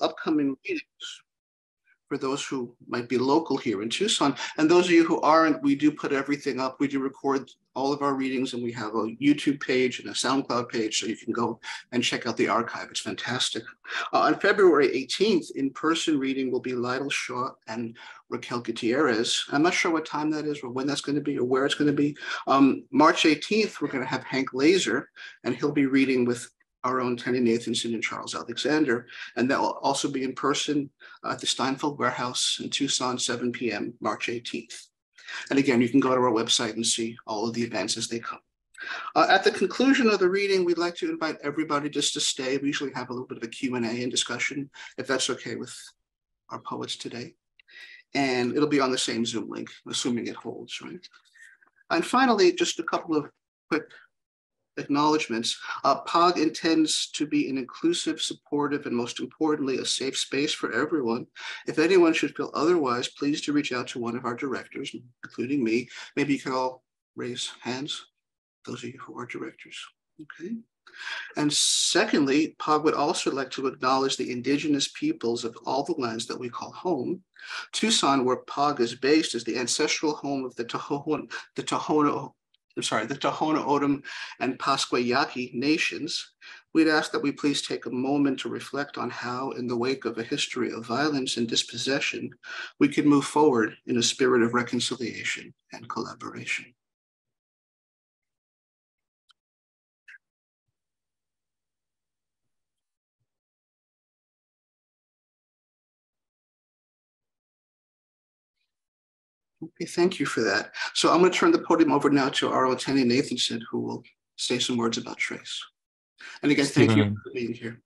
upcoming readings for those who might be local here in Tucson. And those of you who aren't, we do put everything up. We do record all of our readings, and we have a YouTube page and a SoundCloud page, so you can go and check out the archive. It's fantastic. On February 18th, in-person reading will be Lytle Shaw and Raquel Gutierrez. I'm not sure what time that is or when that's going to be or where it's going to be. March 18th, we're going to have Hank Lazer, and he'll be reading with our own Tiny Nathanson and Charles Alexander. And that will also be in person at the Steinfeld Warehouse in Tucson, 7 p.m., March 18th. And again, you can go to our website and see all of the events as they come. At the conclusion of the reading, we'd like to invite everybody just to stay. We usually have a little bit of a Q&A and discussion, if that's okay with our poets today. And it'll be on the same Zoom link, assuming it holds, right? And finally, just a couple of quick acknowledgements. POG intends to be an inclusive, supportive, and most importantly, a safe space for everyone. If anyone should feel otherwise, please do reach out to one of our directors, including me. Maybe you can all raise hands, those of you who are directors. Okay. And secondly, POG would also like to acknowledge the indigenous peoples of all the lands that we call home. Tucson, where POG is based, is the ancestral home of the Tohono O'odham and Pascua Yaqui nations. We'd ask that we please take a moment to reflect on how, in the wake of a history of violence and dispossession, we can move forward in a spirit of reconciliation and collaboration. Okay, thank you for that. So I'm going to turn the podium over now to our Tiny Nathanson, who will say some words about Trace. And again, Stephen, thank you for being here.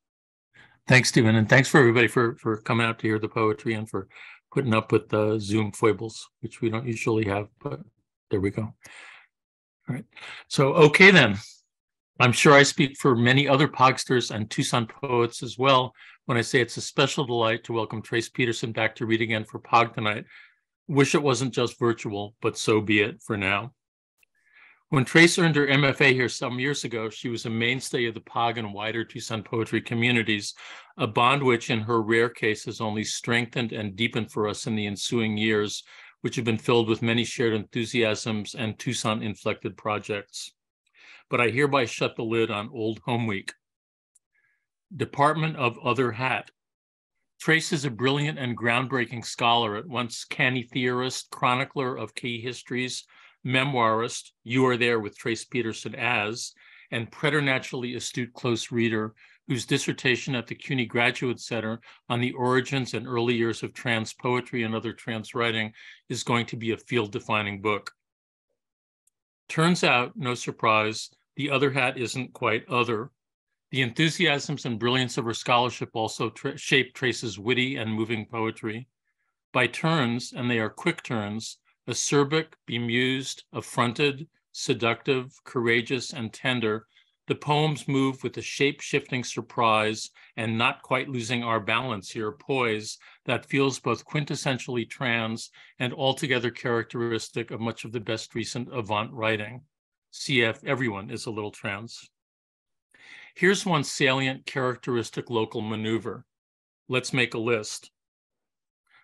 Thanks, Stephen, and thanks for everybody for coming out to hear the poetry and for putting up with the Zoom foibles, which we don't usually have, but there we go. All right. So, okay then. I'm sure I speak for many other POGsters and Tucson poets as well when I say it's a special delight to welcome Trace Peterson back to read again for POG tonight. Wish it wasn't just virtual, but so be it for now. When Trace earned her MFA here some years ago, she was a mainstay of the POG and wider Tucson poetry communities, a bond which in her rare case has only strengthened and deepened for us in the ensuing years, which have been filled with many shared enthusiasms and Tucson-inflected projects. But I hereby shut the lid on Old Home Week. Department of Other Hat. Trace is a brilliant and groundbreaking scholar, at once canny theorist, chronicler of key histories, memoirist, you are there with Trace Peterson as, and preternaturally astute close reader, whose dissertation at the CUNY Graduate Center on the origins and early years of trans poetry and other trans writing is going to be a field-defining book. Turns out, no surprise, the other hat isn't quite other. The enthusiasms and brilliance of her scholarship also shaped Trace's witty and moving poetry. By turns, and they are quick turns, acerbic, bemused, affronted, seductive, courageous, and tender, the poems move with a shape-shifting surprise and not quite losing our balance here, poise that feels both quintessentially trans and altogether characteristic of much of the best recent avant writing. Cf. Everyone is a little trans. Here's one salient characteristic local maneuver. Let's make a list.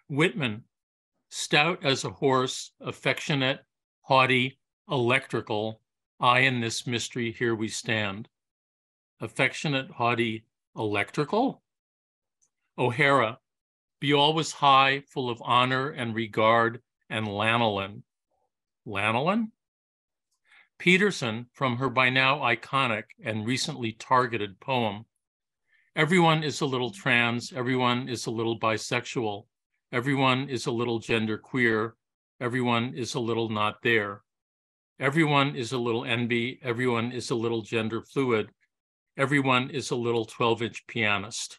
Whitman, stout as a horse, affectionate, haughty, electrical, I in this mystery here we stand. Affectionate, haughty, electrical? O'Hara, be always high, full of honor and regard, and lanolin. Lanolin? Peterson, from her by now iconic and recently targeted poem. Everyone is a little trans, everyone is a little bisexual, everyone is a little genderqueer, everyone is a little not there. Everyone is a little envy, everyone is a little gender fluid, everyone is a little 12-inch pianist.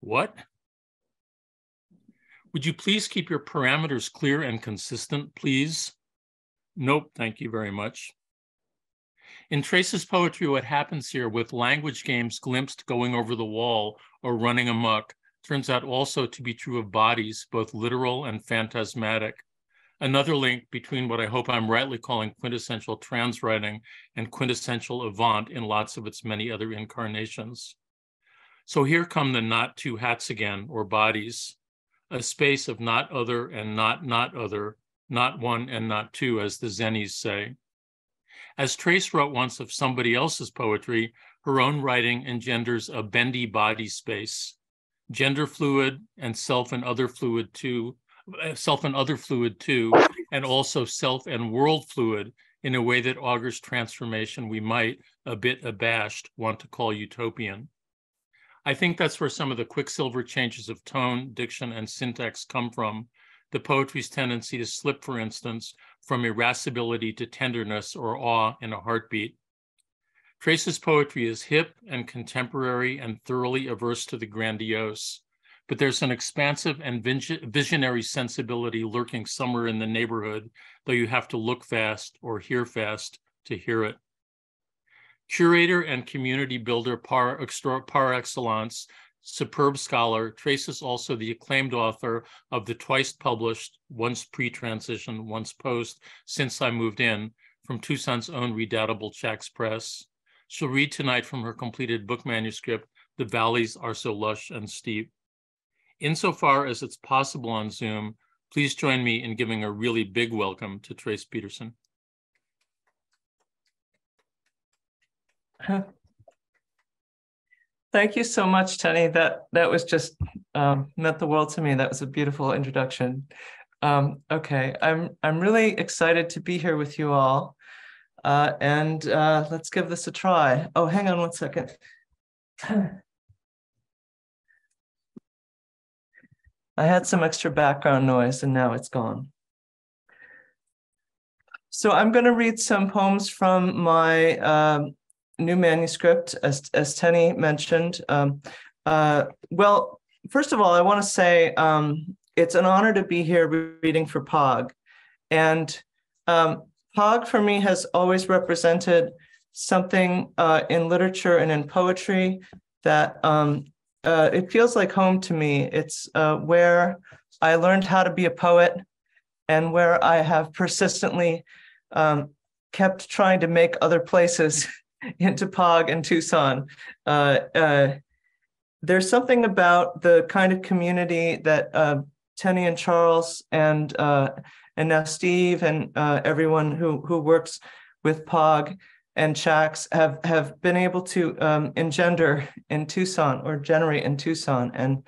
What? Would you please keep your parameters clear and consistent, please? Nope, thank you very much. In Trace's poetry, what happens here with language games glimpsed going over the wall or running amok turns out also to be true of bodies, both literal and phantasmatic. Another link between what I hope I'm rightly calling quintessential trans writing and quintessential avant in lots of its many other incarnations. So here come the not two hats again, or bodies, a space of not other and not other, not one and not two, as the Zennies say. As Trace wrote once of somebody else's poetry, her own writing engenders a bendy body space, gender fluid and self and other fluid too, and also self and world fluid in a way that augurs transformation we might, a bit abashed, want to call utopian. I think that's where some of the quicksilver changes of tone, diction, and syntax come from. The poetry's tendency to slip, for instance, from irascibility to tenderness or awe in a heartbeat. Trace's poetry is hip and contemporary and thoroughly averse to the grandiose, but there's an expansive and visionary sensibility lurking somewhere in the neighborhood, though you have to look fast or hear fast to hear it. Curator and community builder par excellence, superb scholar, Trace is also the acclaimed author of the twice published, once pre-transition, once post, Since I Moved In, from Tucson's own redoubtable Chax Press. She'll read tonight from her completed book manuscript, The Valleys Are So Lush and Steep. Insofar as it's possible on Zoom, please join me in giving a really big welcome to Trace Peterson. Thank you so much, Tony. That was just meant the world to me. That was a beautiful introduction. Okay, I'm really excited to be here with you all, and let's give this a try. Oh, hang on one second. I had some extra background noise and now it's gone. So I'm going to read some poems from my new manuscript, as Tenny mentioned. Well, first of all, I want to say it's an honor to be here reading for POG. And POG for me has always represented something in literature and in poetry that it feels like home to me. It's where I learned how to be a poet and where I have persistently kept trying to make other places into POG and Tucson. There's something about the kind of community that Tenny and Charles and now Steve and everyone who works with POG and Chax have been able to engender in Tucson, or generate in Tucson. And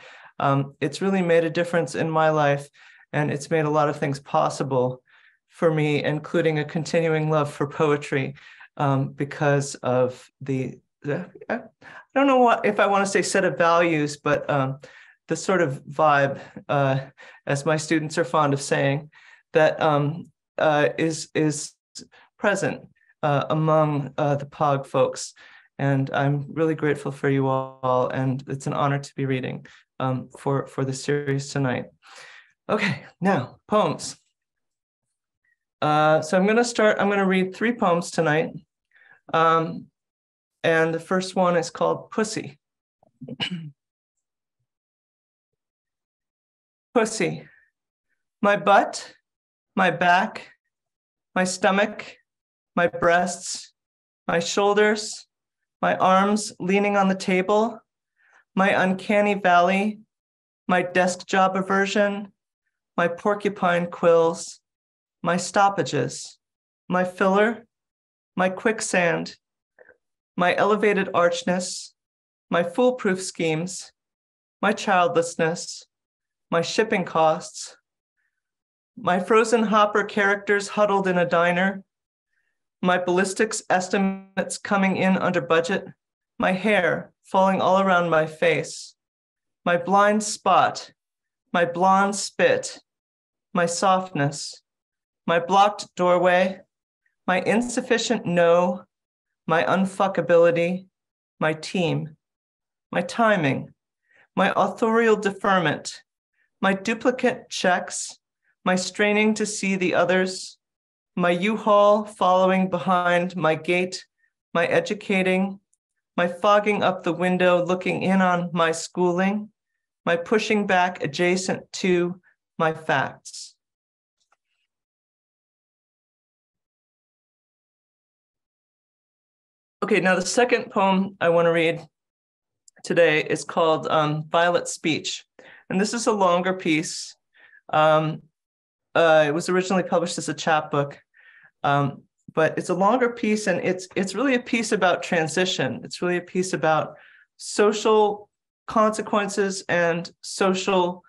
it's really made a difference in my life. And it's made a lot of things possible for me, including a continuing love for poetry because of the I don't know what if I want to say set of values, but the sort of vibe, as my students are fond of saying, that is present among the POG folks. And I'm really grateful for you all. And it's an honor to be reading for the series tonight. Okay, now poems. So I'm gonna read three poems tonight. And the first one is called Pussy. Pussy, my butt, my back, my stomach, my breasts, my shoulders, my arms leaning on the table, my uncanny valley, my desk job aversion, my porcupine quills, my stoppages, my filler, my quicksand, my elevated archness, my foolproof schemes, my childlessness, my shipping costs, my frozen hopper characters huddled in a diner, my ballistics estimates coming in under budget, my hair falling all around my face, my blind spot, my blonde spit, my softness, my blocked doorway, my insufficient no, my unfuckability, my team, my timing, my authorial deferment, my duplicate checks, my straining to see the others, my U-Haul following behind my gate, my educating, my fogging up the window looking in on my schooling, my pushing back adjacent to my facts. Okay, now the second poem I want to read today is called Violet Speech. And this is a longer piece. It was originally published as a chapbook, but it's a longer piece, and it's really a piece about transition. It's really a piece about social consequences and social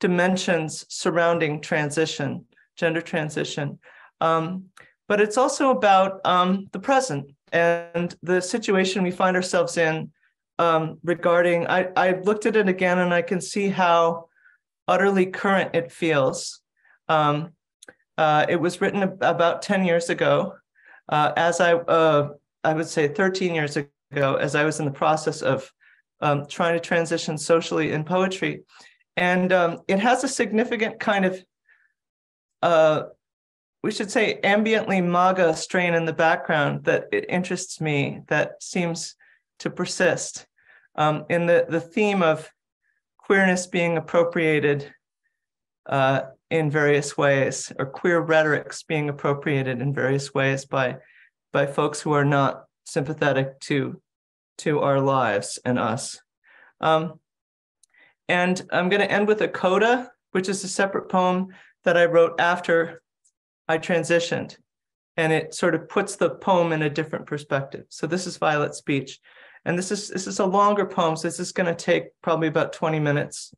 dimensions surrounding transition, gender transition. But it's also about the present and the situation we find ourselves in regarding, I looked at it again and I can see how utterly current it feels. It was written about 10 years ago, as I would say 13 years ago, as I was in the process of trying to transition socially in poetry. And it has a significant kind of, we should say, ambiently MAGA strain in the background that it interests me, that seems to persist in the theme of queerness being appropriated in various ways, or queer rhetorics being appropriated in various ways by folks who are not sympathetic to our lives and us. And I'm going to end with a coda, which is a separate poem that I wrote after I transitioned. And it sort of puts the poem in a different perspective. So this is Violet Speech. And this is a longer poem, so this is going to take probably about 20 minutes.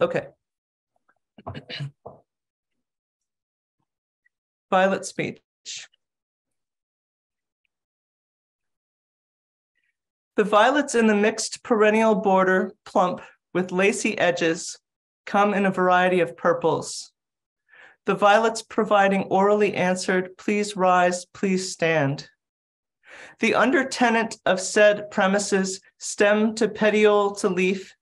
Okay. Violet Speech. The violets in the mixed perennial border, plump with lacy edges, come in a variety of purples. The violets providing orally answered, please rise, please stand. The undertenant of said premises, stem to petiole to leaf,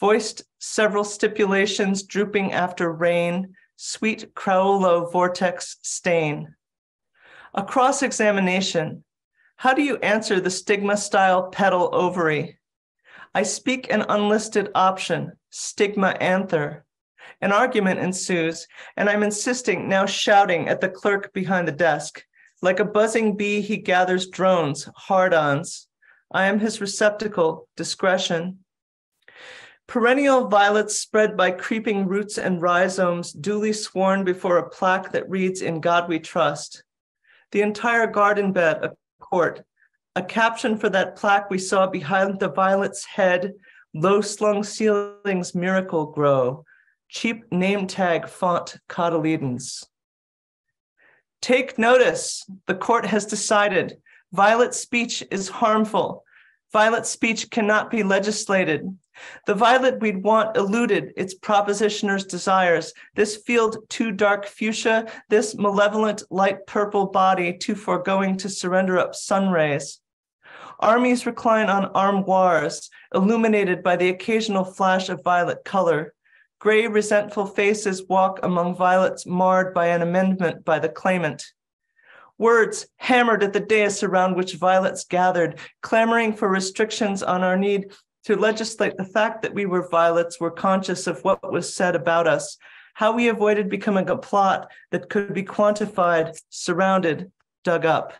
voiced several stipulations drooping after rain, sweet Craolo vortex stain. A cross-examination. How do you answer the stigma-style petal ovary? I speak an unlisted option, stigma anther. An argument ensues, and I'm insisting, now shouting at the clerk behind the desk. Like a buzzing bee, he gathers drones, hard-ons. I am his receptacle, discretion. Perennial violets spread by creeping roots and rhizomes, duly sworn before a plaque that reads, "In God we trust." The entire garden bed, court. A caption for that plaque we saw behind the violet's head, low-slung ceilings miracle grow, cheap name tag font cotyledons. Take notice, the court has decided, violet speech is harmful. Violet speech cannot be legislated. The violet we'd want eluded its propositioner's desires. This field too dark fuchsia, this malevolent light purple body too foregoing to surrender up sun rays. Armies recline on armoires, illuminated by the occasional flash of violet color. Gray, resentful faces walk among violets marred by an amendment by the claimant. Words hammered at the dais around which violets gathered, clamoring for restrictions on our need to legislate the fact that we were violets, were conscious of what was said about us, how we avoided becoming a plot that could be quantified, surrounded, dug up.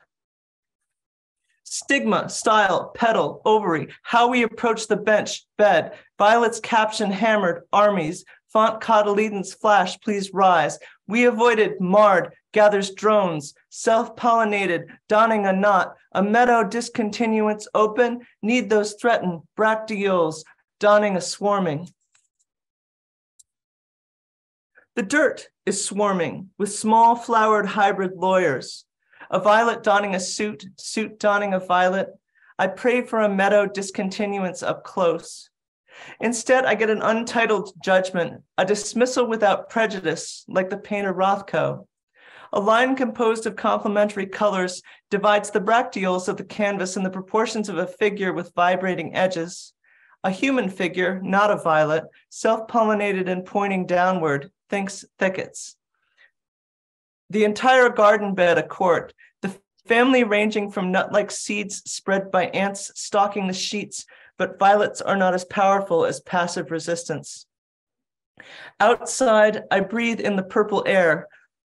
Stigma, style, petal, ovary, how we approach the bench, bed, violets caption hammered, armies, font cotyledons flash, please rise. We avoided, marred, gathers drones, self-pollinated, donning a knot, a meadow discontinuance open, need those threatened, bracteoles, donning a swarming. The dirt is swarming with small flowered hybrid lawyers, a violet donning a suit, suit donning a violet. I pray for a meadow discontinuance up close. Instead, I get an untitled judgment, a dismissal without prejudice, like the painter Rothko. A line composed of complementary colors divides the bracteoles of the canvas in the proportions of a figure with vibrating edges. A human figure, not a violet, self-pollinated and pointing downward, thinks thickets. The entire garden bed a court, the family ranging from nut-like seeds spread by ants stalking the sheets, but violets are not as powerful as passive resistance. Outside, I breathe in the purple air.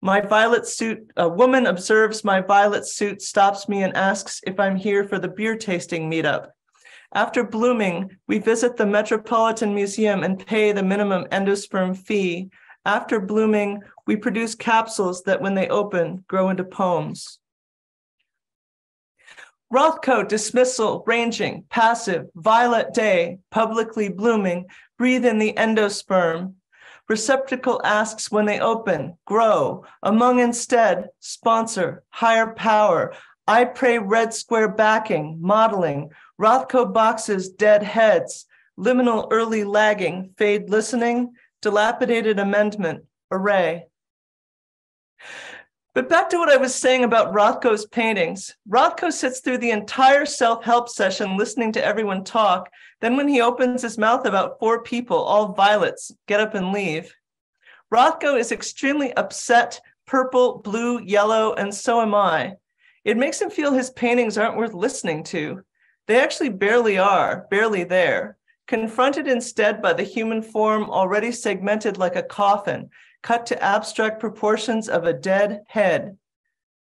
My violet suit, a woman observes my violet suit, stops me and asks if I'm here for the beer tasting meetup. After blooming, we visit the Metropolitan Museum and pay the minimum endosperm fee. After blooming, we produce capsules that, when they open, grow into poems. Rothko, dismissal, ranging, passive, violet day, publicly blooming, breathe in the endosperm. Receptacle asks when they open, grow, among instead, sponsor, higher power, I pray red square backing, modeling, Rothko boxes, dead heads, liminal early lagging, fade listening, dilapidated amendment, array. But back to what I was saying about Rothko's paintings. Rothko sits through the entire self-help session listening to everyone talk. Then when he opens his mouth about four people, all violets, get up and leave. Rothko is extremely upset, purple, blue, yellow, and so am I. It makes him feel his paintings aren't worth listening to. They actually barely are, barely there. Confronted instead by the human form already segmented like a coffin, cut to abstract proportions of a dead head.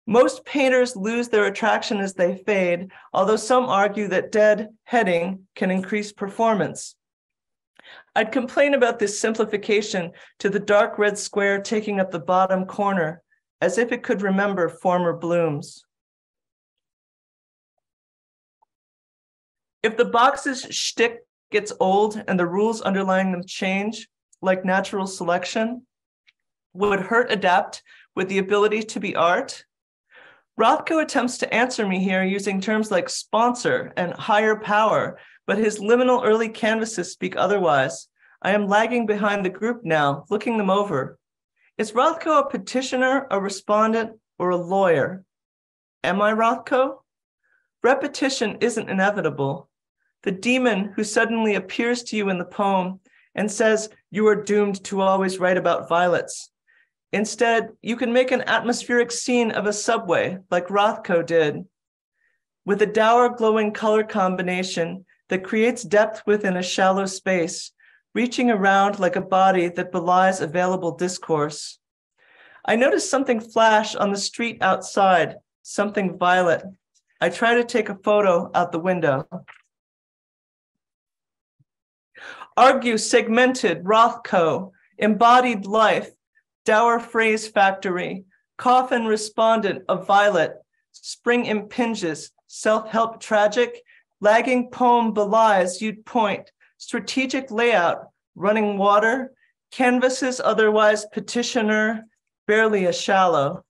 Most painters lose their attraction as they fade, although some argue that dead heading can increase performance. I'd complain about this simplification to the dark red square taking up the bottom corner, as if it could remember former blooms. If the box's shtick gets old and the rules underlying them change, like natural selection, would Hurt adapt with the ability to be art? Rothko attempts to answer me here using terms like sponsor and higher power, but his liminal early canvases speak otherwise. I am lagging behind the group now, looking them over. Is Rothko a petitioner, a respondent, or a lawyer? Am I Rothko? Repetition isn't inevitable. The demon who suddenly appears to you in the poem and says, you are doomed to always write about violets. Instead, you can make an atmospheric scene of a subway like Rothko did, with a dour glowing color combination that creates depth within a shallow space, reaching around like a body that belies available discourse. I notice something flash on the street outside, something violet. I try to take a photo out the window. Argue segmented Rothko, embodied life, dour phrase factory, coffin respondent of violet, spring impinges, self-help tragic, lagging poem belies you'd point, strategic layout, running water, canvases otherwise petitioner, barely a shallow.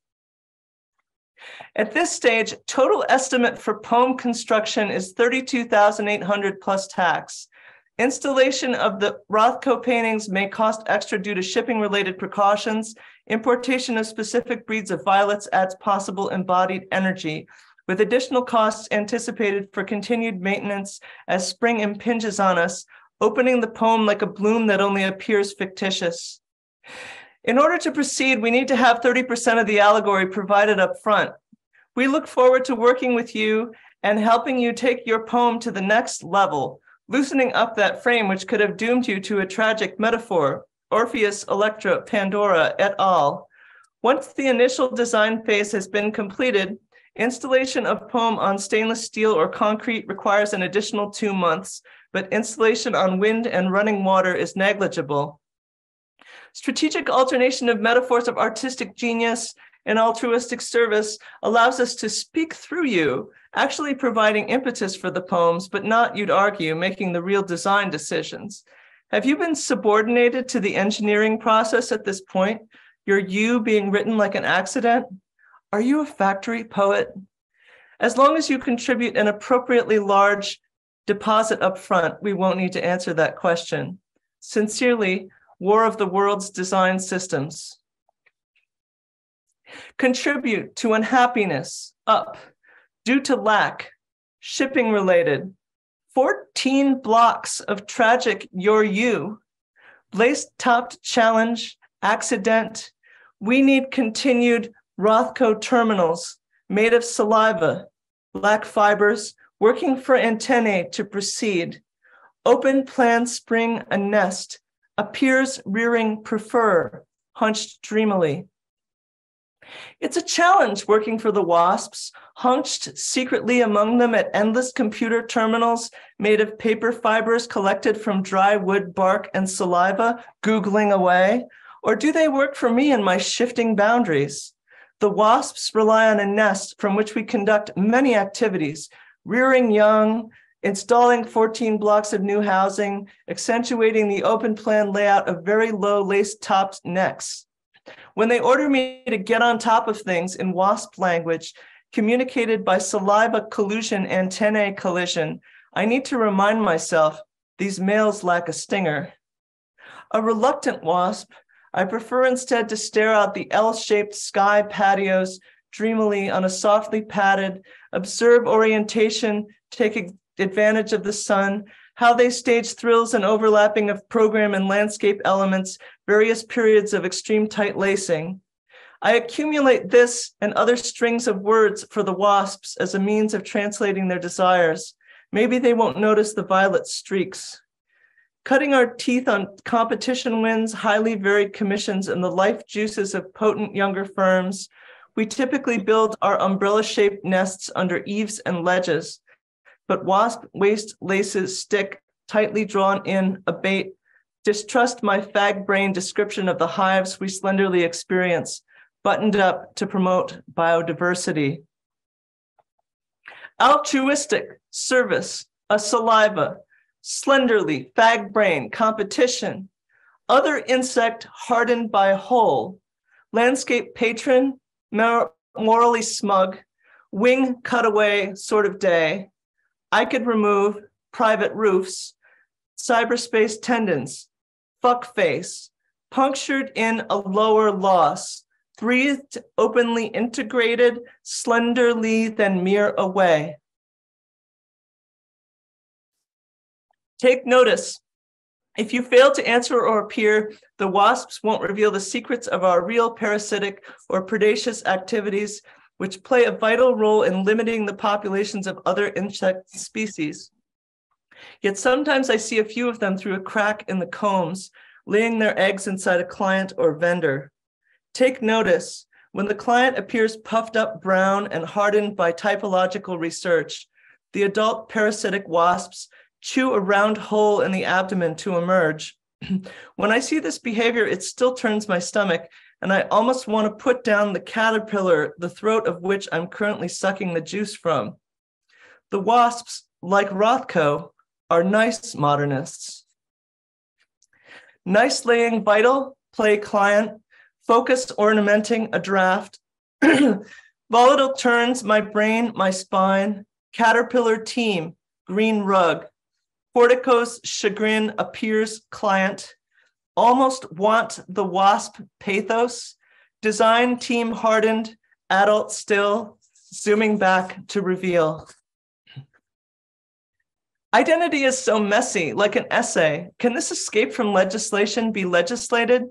At this stage, total estimate for poem construction is $32,800 plus tax. Installation of the Rothko paintings may cost extra due to shipping-related precautions. Importation of specific breeds of violets adds possible embodied energy, with additional costs anticipated for continued maintenance as spring impinges on us, opening the poem like a bloom that only appears fictitious. In order to proceed, we need to have 30% of the allegory provided up front. We look forward to working with you and helping you take your poem to the next level, loosening up that frame which could have doomed you to a tragic metaphor, Orpheus, Electra, Pandora, et al. Once the initial design phase has been completed, installation of poem on stainless steel or concrete requires an additional 2 months, but installation on wind and running water is negligible. Strategic alternation of metaphors of artistic genius and altruistic service allows us to speak through you, actually providing impetus for the poems, but not, you'd argue, making the real design decisions. Have you been subordinated to the engineering process at this point? Your you being written like an accident? Are you a factory poet? As long as you contribute an appropriately large deposit up front, we won't need to answer that question. Sincerely, War of the World's Design Systems. Contribute to unhappiness, up, due to lack, shipping related, 14 blocks of tragic your you, lace-topped challenge, accident, we need continued Rothko terminals made of saliva, black fibers, working for antennae to proceed, open plan spring a nest, appears rearing prefer, hunched dreamily. It's a challenge working for the WASPs, hunched secretly among them at endless computer terminals made of paper fibers collected from dry wood, bark, and saliva, Googling away. Or do they work for me in my shifting boundaries? The WASPs rely on a nest from which we conduct many activities, rearing young, installing 14 blocks of new housing, accentuating the open plan layout of very low lace-topped necks. When they order me to get on top of things in WASP language, communicated by saliva collusion, antennae collision, I need to remind myself, these males lack a stinger. A reluctant WASP, I prefer instead to stare out the L-shaped sky patios dreamily on a softly padded, observe orientation, taking advantage of the sun, how they stage thrills and overlapping of program and landscape elements, various periods of extreme tight lacing. I accumulate this and other strings of words for the WASPs as a means of translating their desires. Maybe they won't notice the violet streaks. Cutting our teeth on competition wins, highly varied commissions, and the life juices of potent younger firms, we typically build our umbrella-shaped nests under eaves and ledges. But WASP waist laces stick, tightly drawn in, abate. Distrust my fag brain description of the hives we slenderly experience, buttoned up to promote biodiversity. Altruistic, service, a saliva, slenderly, fag brain, competition. Other insect hardened by hole, landscape patron, morally smug, wing cutaway sort of day. I could remove private roofs, cyberspace tendons, fuck face, punctured in a lower loss, breathed openly integrated, slenderly than mere away. Take notice. If you fail to answer or appear, the WASPs won't reveal the secrets of our real parasitic or predaceous activities, which play a vital role in limiting the populations of other insect species. Yet sometimes I see a few of them through a crack in the combs, laying their eggs inside a client or vendor. Take notice when the client appears puffed up brown and hardened by typological research. The adult parasitic WASPs chew a round hole in the abdomen to emerge. When I see this behavior, it still turns my stomach, and I almost want to put down the caterpillar, the throat of which I'm currently sucking the juice from. The WASPs, like Rothko, are nice modernists. Nice laying vital, play client, focused ornamenting a draft, volatile turns my brain, my spine, caterpillar team, green rug, portico's chagrin appears client, almost want the WASP pathos, design team hardened, adult still, zooming back to reveal. Identity is so messy, like an essay. Can this escape from legislation be legislated?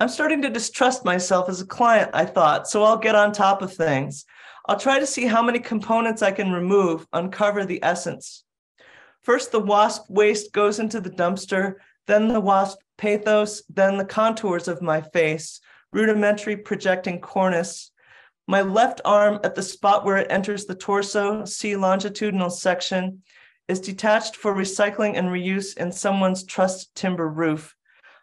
I'm starting to distrust myself as a client, I thought, so I'll get on top of things. I'll try to see how many components I can remove, uncover the essence. First, the WASP waste goes into the dumpster, then the WASP pathos, then the contours of my face, rudimentary projecting cornice, my left arm at the spot where it enters the torso, see longitudinal section, is detached for recycling and reuse in someone's trussed timber roof.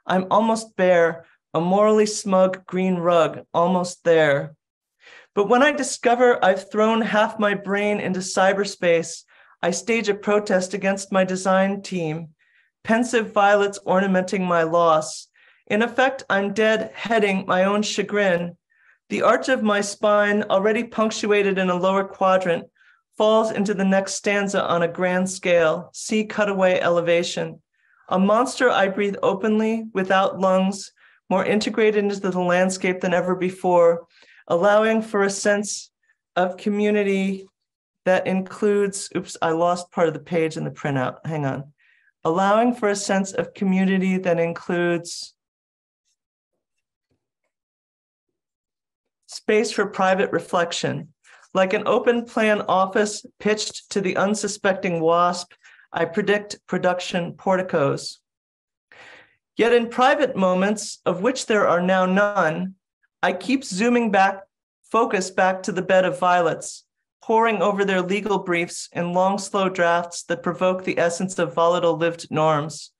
I'm almost bare, a morally smug green rug, almost there. But when I discover I've thrown half my brain into cyberspace, I stage a protest against my design team, pensive violets ornamenting my loss. In effect, I'm dead heading my own chagrin. The arch of my spine, already punctuated in a lower quadrant, falls into the next stanza on a grand scale, sea cutaway elevation. A monster I breathe openly, without lungs, more integrated into the landscape than ever before, allowing for a sense of community that includes, oops, I lost part of the page in the printout, hang on. Allowing for a sense of community that includes space for private reflection. Like an open plan office pitched to the unsuspecting WASP, I predict production porticos. Yet in private moments, of which there are now none, I keep zooming back focus back to the bed of violets, poring over their legal briefs in long, slow drafts that provoke the essence of volatile lived norms.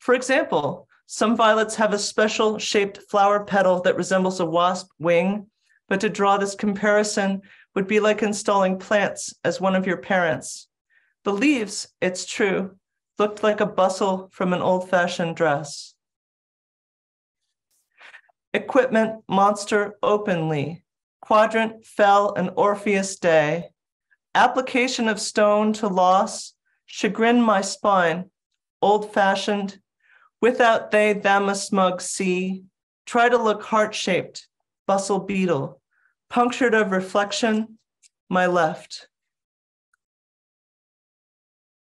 For example, some violets have a special shaped flower petal that resembles a wasp wing, but to draw this comparison would be like installing plants as one of your parents. The leaves, it's true, looked like a bustle from an old-fashioned dress. Equipment, monster, openly. Quadrant, fell, an Orpheus day. Application of stone to loss. Chagrin, my spine, old-fashioned. Without they, them, a smug sea. Try to look heart-shaped, bustle, beetle. Punctured of reflection, my left.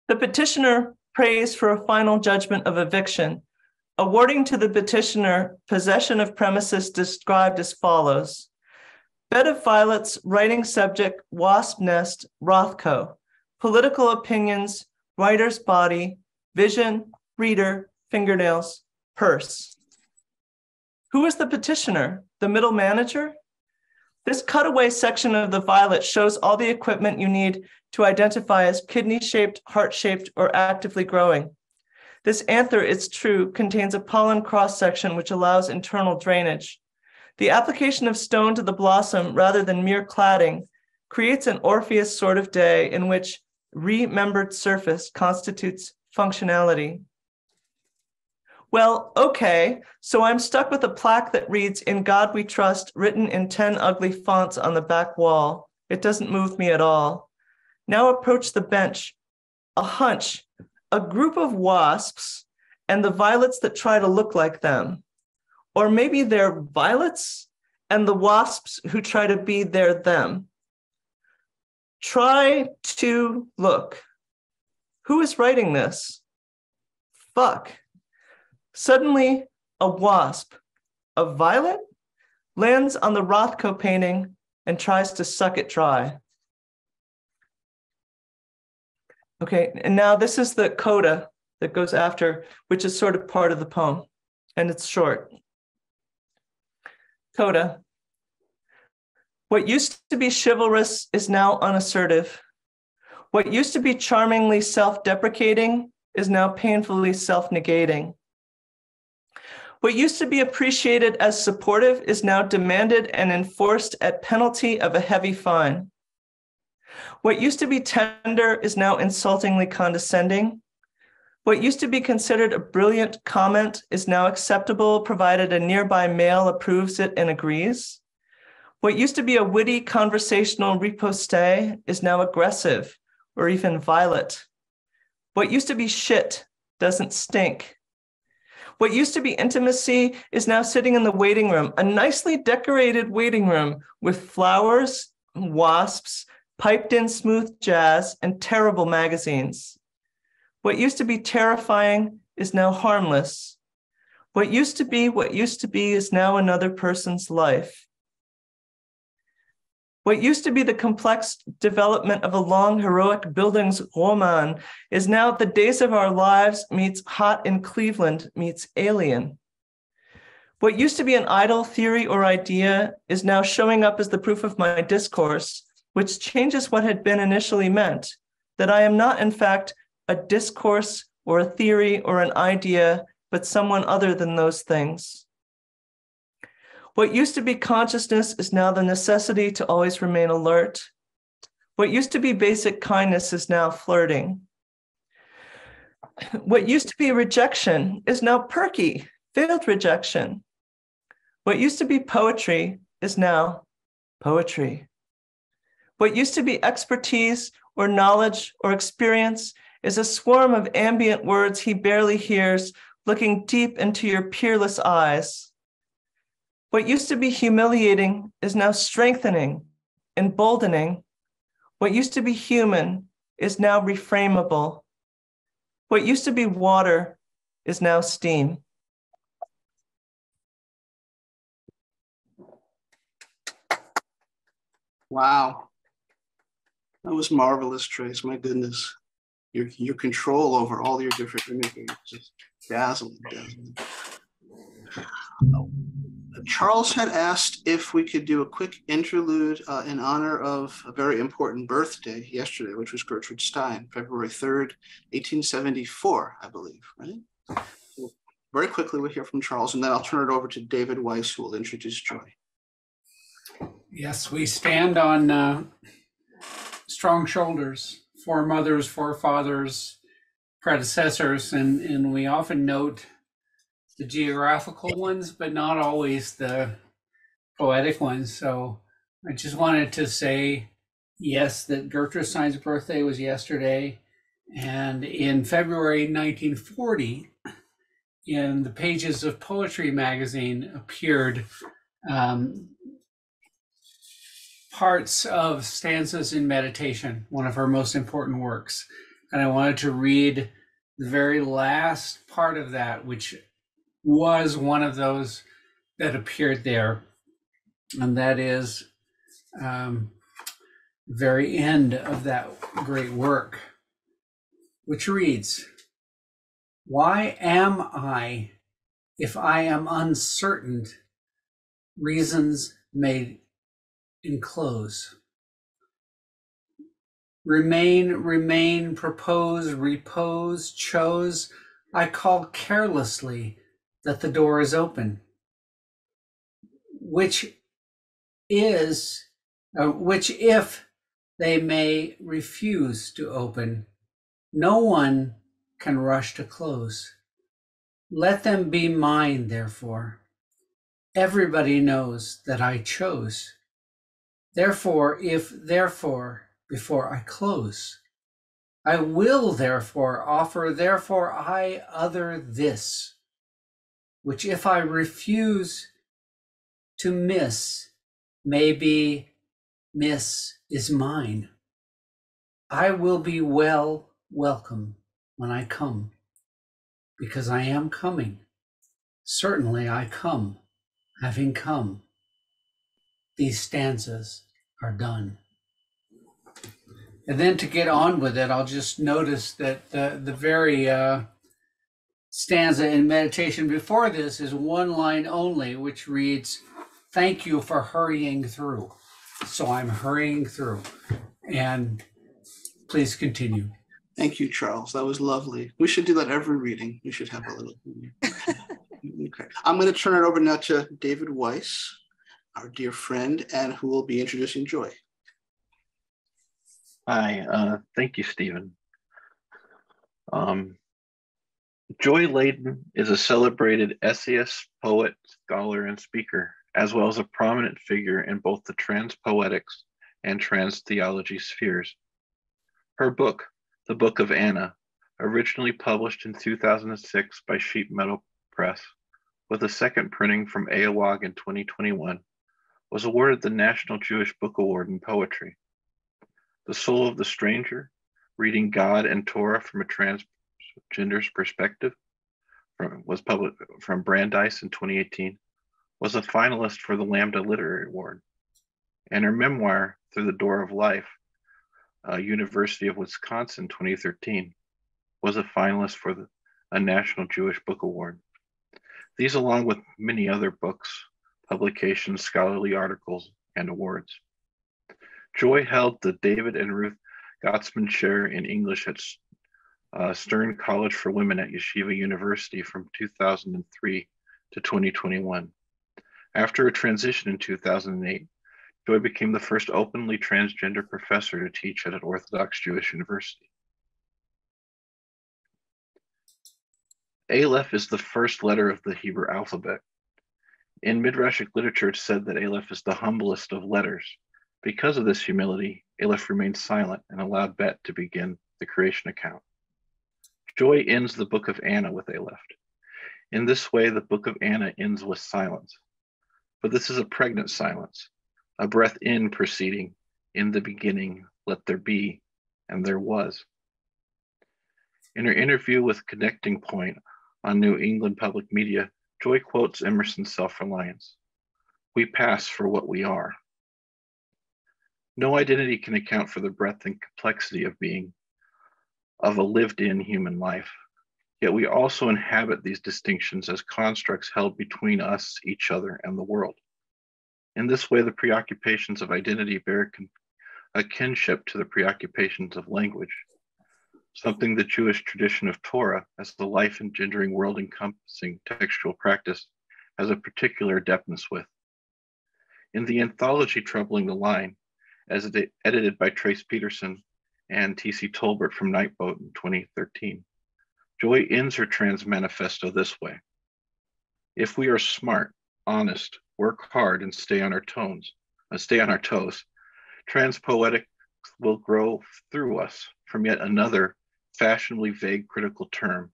The petitioner prays for a final judgment of eviction, awarding to the petitioner possession of premises described as follows. Bed of violets, writing subject, wasp nest, Rothko, political opinions, writer's body, vision, reader, fingernails, purse. Who is the petitioner? The middle manager? This cutaway section of the violet shows all the equipment you need to identify as kidney-shaped, heart-shaped, or actively growing. This anther, it's true, contains a pollen cross-section which allows internal drainage. The application of stone to the blossom rather than mere cladding creates an Orpheus sort of day in which remembered surface constitutes functionality. Well, okay, so I'm stuck with a plaque that reads, "In God We Trust," written in 10 ugly fonts on the back wall. It doesn't move me at all. Now approach the bench, a hunch, a group of wasps, and the violets that try to look like them. Or maybe they're violets and the wasps who try to be their them. Try to look. Who is writing this? Fuck. Suddenly, a wasp, a violet, lands on the Rothko painting and tries to suck it dry. Okay, and now this is the coda that goes after, which is sort of part of the poem, and it's short. Coda. What used to be chivalrous is now unassertive. What used to be charmingly self-deprecating is now painfully self-negating. What used to be appreciated as supportive is now demanded and enforced at penalty of a heavy fine. What used to be tender is now insultingly condescending. What used to be considered a brilliant comment is now acceptable, provided a nearby male approves it and agrees. What used to be a witty conversational riposte is now aggressive or even violent. What used to be shit doesn't stink. What used to be intimacy is now sitting in the waiting room, a nicely decorated waiting room with flowers, wasps, piped in smooth jazz, and terrible magazines. What used to be terrifying is now harmless. What used to be is now another person's life. What used to be the complex development of a long heroic buildings roman is now the days of our lives meets Hot in Cleveland meets Alien. What used to be an idle theory or idea is now showing up as the proof of my discourse, which changes what had been initially meant, that I am not in fact a discourse or a theory or an idea, but someone other than those things. What used to be consciousness is now the necessity to always remain alert. What used to be basic kindness is now flirting. What used to be rejection is now perky, veiled rejection. What used to be poetry is now poetry. What used to be expertise or knowledge or experience is a swarm of ambient words he barely hears, looking deep into your peerless eyes. What used to be humiliating is now strengthening, emboldening. What used to be human is now reframable. What used to be water is now steam. Wow. That was marvelous, Trace. My goodness. Your control over all your different imagery is just dazzling. Charles had asked if we could do a quick interlude in honor of a very important birthday yesterday, which was Gertrude Stein, February 3rd, 1874, I believe, right? So very quickly, we'll hear from Charles, and then I'll turn it over to David Weiss, who will introduce Joy. Yes, we stand on strong shoulders, foremothers, forefathers, predecessors, and we often note the geographical ones, but not always the poetic ones. So I just wanted to say, yes, that Gertrude Stein's birthday was yesterday. And in February 1940, in the pages of Poetry magazine appeared parts of Stanzas in Meditation, one of her most important works. And I wanted to read the very last part of that, which was one of those that appeared there, and that is very end of that great work, which reads, "Why am I, if I am uncertain, reasons may enclose? Remain, remain, propose, repose, chose, I call carelessly that the door is open, which if they may refuse to open, no one can rush to close. Let them be mine, therefore. Everybody knows that I chose. Therefore, if, therefore, before I close, I will, therefore, offer, therefore, I other this, which if I refuse to miss, maybe miss is mine. I will be well welcome when I come, because I am coming. Certainly I come, having come. These stanzas are done." And then to get on with it, I'll just notice that the very stanza in Meditation before this is one line only, which reads, "Thank you for hurrying through." So I'm hurrying through, and please continue. Thank you, Charles. That was lovely. We should do that every reading. We should have a little. Okay. I'm going to turn it over now to David Weiss, our dear friend, and who will be introducing Joy. Hi. Thank you, Stephen. Joy Ladin is a celebrated essayist, poet, scholar, and speaker, as well as a prominent figure in both the trans poetics and trans theology spheres. Her book, The Book of Anna, originally published in 2006 by Sheep Meadow Press, with a second printing from EOAGH in 2021, was awarded the National Jewish Book Award in Poetry. The Soul of the Stranger, Reading God and Torah from a Transgender's Perspective, was published from Brandeis in 2018, was a finalist for the Lambda Literary Award. And her memoir, Through the Door of Life, University of Wisconsin 2013, was a finalist for a National Jewish Book Award. These, along with many other books, publications, scholarly articles, and awards. Joy held the David and Ruth Gottsman Chair in English at Stern College for Women at Yeshiva University from 2003 to 2021. After a transition in 2008, Joy became the first openly transgender professor to teach at an Orthodox Jewish university. Aleph is the first letter of the Hebrew alphabet. In Midrashic literature, it's said that Aleph is the humblest of letters. Because of this humility, Aleph remained silent and allowed Bet to begin the creation account. Joy ends the Book of Anna with Aleph. In this way, the Book of Anna ends with silence. But this is a pregnant silence, a breath in proceeding, in the beginning, let there be, and there was. In her interview with Connecting Point on New England Public Media, Joy quotes Emerson's Self-Reliance, "We pass for what we are." No identity can account for the breadth and complexity of being, of a lived-in human life. Yet we also inhabit these distinctions as constructs held between us, each other, and the world. In this way, the preoccupations of identity bear a kinship to the preoccupations of language, something the Jewish tradition of Torah, as the life-engendering, world-encompassing textual practice, has a particular adeptness with. In the anthology Troubling the Line, as edited by Trace Peterson and T.C. Tolbert from Night Boat in 2013, Joy ends her trans manifesto this way. If we are smart, honest, work hard, and stay on our toes, trans poetics will grow through us from yet another fashionably vague critical term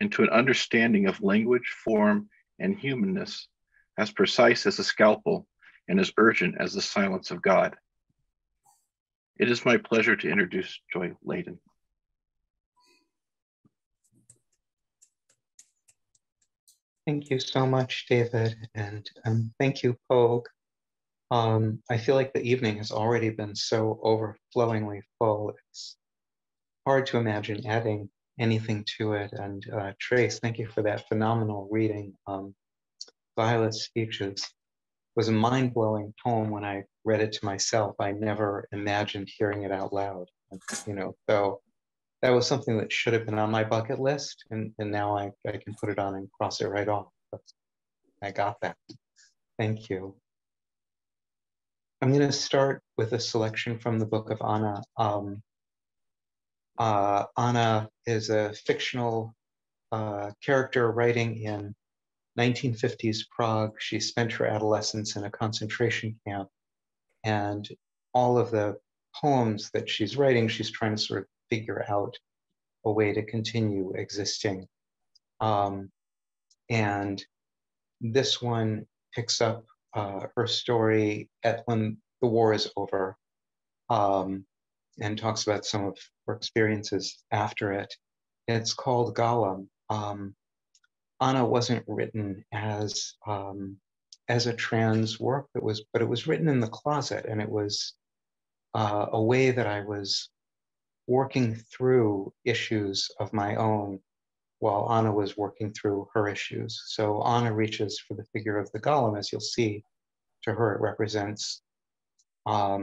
into an understanding of language, form, and humanness as precise as a scalpel and as urgent as the silence of God. It is my pleasure to introduce Joy Ladin. Thank you so much, David, and thank you, POG. I feel like the evening has already been so overflowingly full. It's hard to imagine adding anything to it. And Trace, thank you for that phenomenal reading. Violet's Speeches was a mind-blowing poem when I read it to myself. I never imagined hearing it out loud, you know, so that was something that should have been on my bucket list, and now I can put it on and cross it right off. But I got that. Thank you. I'm going to start with a selection from the Book of Anna. Anna is a fictional character writing in 1950s Prague. She spent her adolescence in a concentration camp, and all of the poems that she's writing, she's trying to sort of figure out a way to continue existing. And this one picks up her story at when the war is over, and talks about some of her experiences after it. It's called Golem. Anna wasn't written as a trans work. It was written in the closet, and it was a way that I was working through issues of my own while Anna was working through her issues. So Anna reaches for the figure of the golem. As you'll see, to her it represents a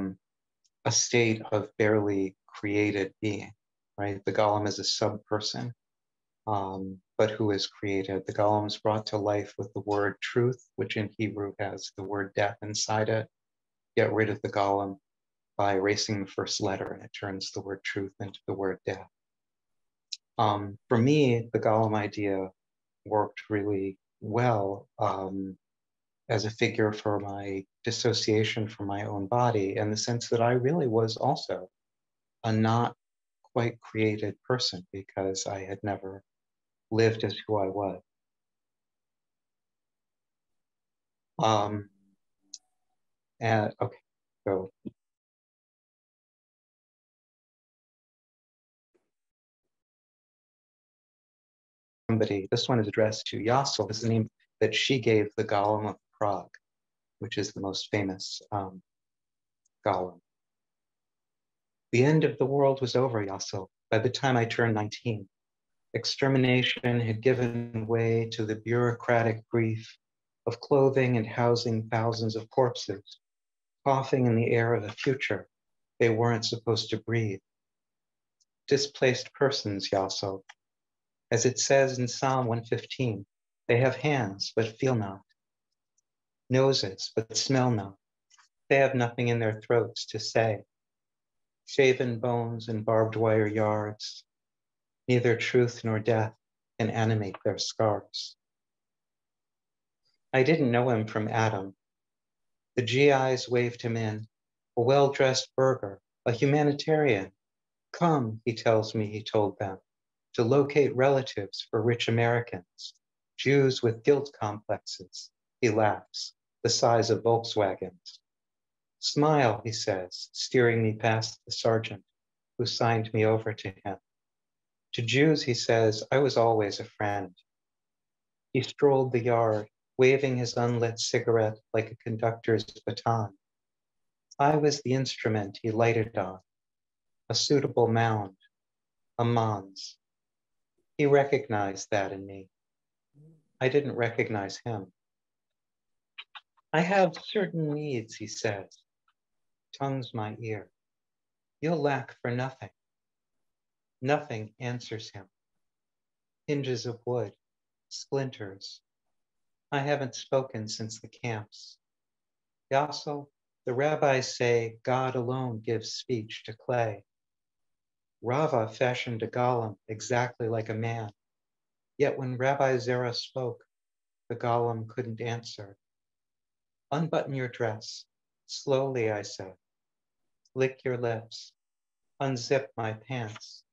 state of barely created being, right? The golem is a sub-person, but who is created. The golem is brought to life with the word truth, which in Hebrew has the word death inside it. Get rid of the golem by erasing the first letter, and it turns the word truth into the word death. For me, the golem idea worked really well as a figure for my dissociation from my own body, and the sense that I really was also a not quite created person, because I had never lived as who I was. Okay, so. This one is addressed to Yassel. This is the name that she gave the Golem of Prague, which is the most famous golem. The end of the world was over, Yassel, by the time I turned 19. Extermination had given way to the bureaucratic grief of clothing and housing thousands of corpses, coughing in the air of a future they weren't supposed to breathe. Displaced persons, Yassel. As it says in Psalm 115, they have hands, but feel not, noses, but smell not. They have nothing in their throats to say. Shaven bones and barbed wire yards, neither truth nor death can animate their scars. I didn't know him from Adam. The GIs waved him in, a well-dressed burgher, a humanitarian. Come, he tells me, he told them, to locate relatives for rich Americans, Jews with guilt complexes, he laughs, the size of Volkswagens. Smile, he says, steering me past the sergeant who signed me over to him. To Jews, he says, I was always a friend. He strolled the yard, waving his unlit cigarette like a conductor's baton. I was the instrument he lighted on, a suitable mound, a mons. He recognized that in me. I didn't recognize him. I have certain needs, he says, tongues my ear. You'll lack for nothing. Nothing answers him. Hinges of wood, splinters. I haven't spoken since the camps. Yassel, the rabbis say God alone gives speech to clay. Rava fashioned a golem exactly like a man. Yet when Rabbi Zera spoke, the golem couldn't answer. Unbutton your dress. Slowly, I said. Lick your lips. Unzip my pants.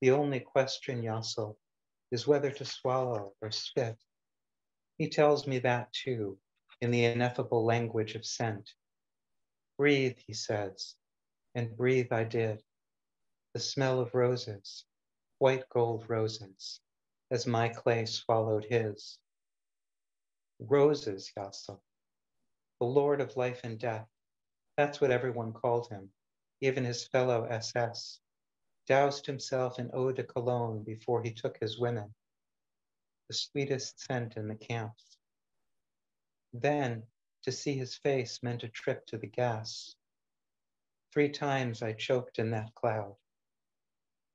The only question, Yassel, is whether to swallow or spit. He tells me that too, in the ineffable language of scent. Breathe, he says, and breathe I did. The smell of roses, white gold roses, as my clay swallowed his. Roses, Yassel, the Lord of life and death. That's what everyone called him, even his fellow SS. Doused himself in eau de cologne before he took his women. The sweetest scent in the camps. Then, to see his face meant a trip to the gas. 3 times I choked in that cloud.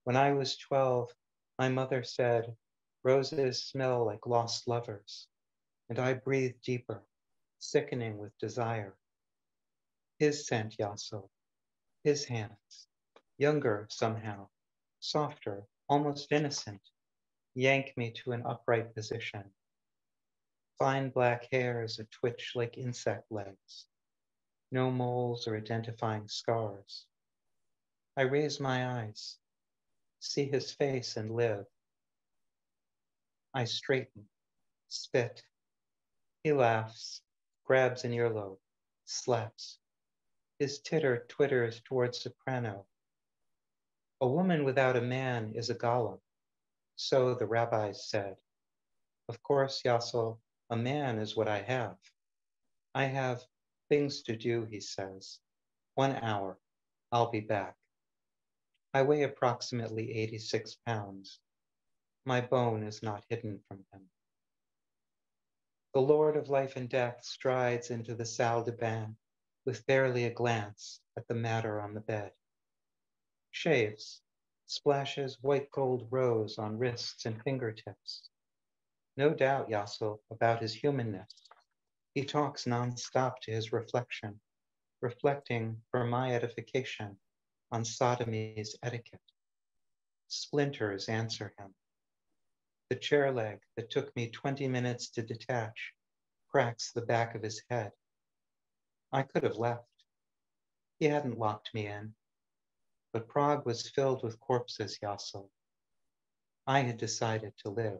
When I was 12, my mother said, roses smell like lost lovers, and I breathed deeper, sickening with desire. His scent, Yassel, his hands, younger somehow, softer, almost innocent, yank me to an upright position. Fine black hairs that twitch like insect legs, no moles or identifying scars. I raise my eyes, see his face and live. I straighten, spit. He laughs, grabs an earlobe, slaps. His titter twitters towards soprano. A woman without a man is a golem, so the rabbis said. Of course, Yassel, a man is what I have. I have things to do, he says. 1 hour, I'll be back. I weigh approximately 86 pounds. My bone is not hidden from him. The Lord of life and death strides into the salle de bain with barely a glance at the matter on the bed. Shaves, splashes white gold rose on wrists and fingertips. No doubt, Yassel, about his humanness. He talks nonstop to his reflection, reflecting for my edification on sodomy's etiquette. Splinters answer him. The chair leg that took me 20 minutes to detach cracks the back of his head. I could have left. He hadn't locked me in. But Prague was filled with corpses, Yassel. I had decided to live.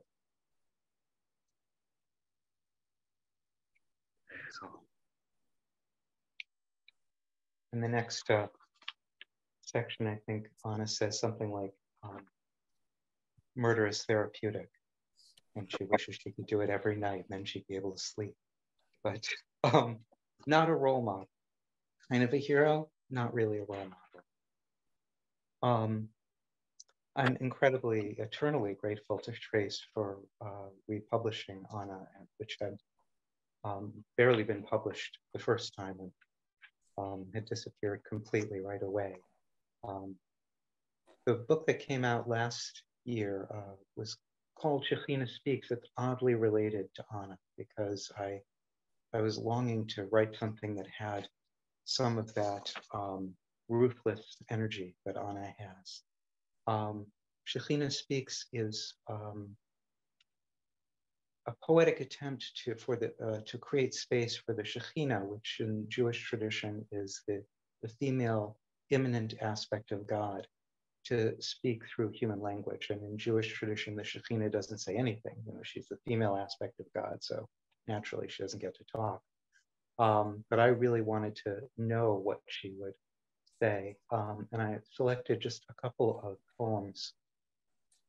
In the next section, I think Anna says something like murder is therapeutic. And she wishes she could do it every night, and then she'd be able to sleep. But not a role model. Kind of a hero, not really a role model. I'm incredibly, eternally grateful to Trace for republishing Anna, which had barely been published the first time and had disappeared completely right away. The book that came out last year was called Shekhinah Speaks. It's oddly related to Anna because I was longing to write something that had some of that ruthless energy that Anna has. Shekhinah Speaks is a poetic attempt to create space for the Shekhinah, which in Jewish tradition is the female immanent aspect of God, to speak through human language. And in Jewish tradition, the Shekhinah doesn't say anything. You know, she's the female aspect of God, so naturally she doesn't get to talk. But I really wanted to know what she would say, and I selected just a couple of poems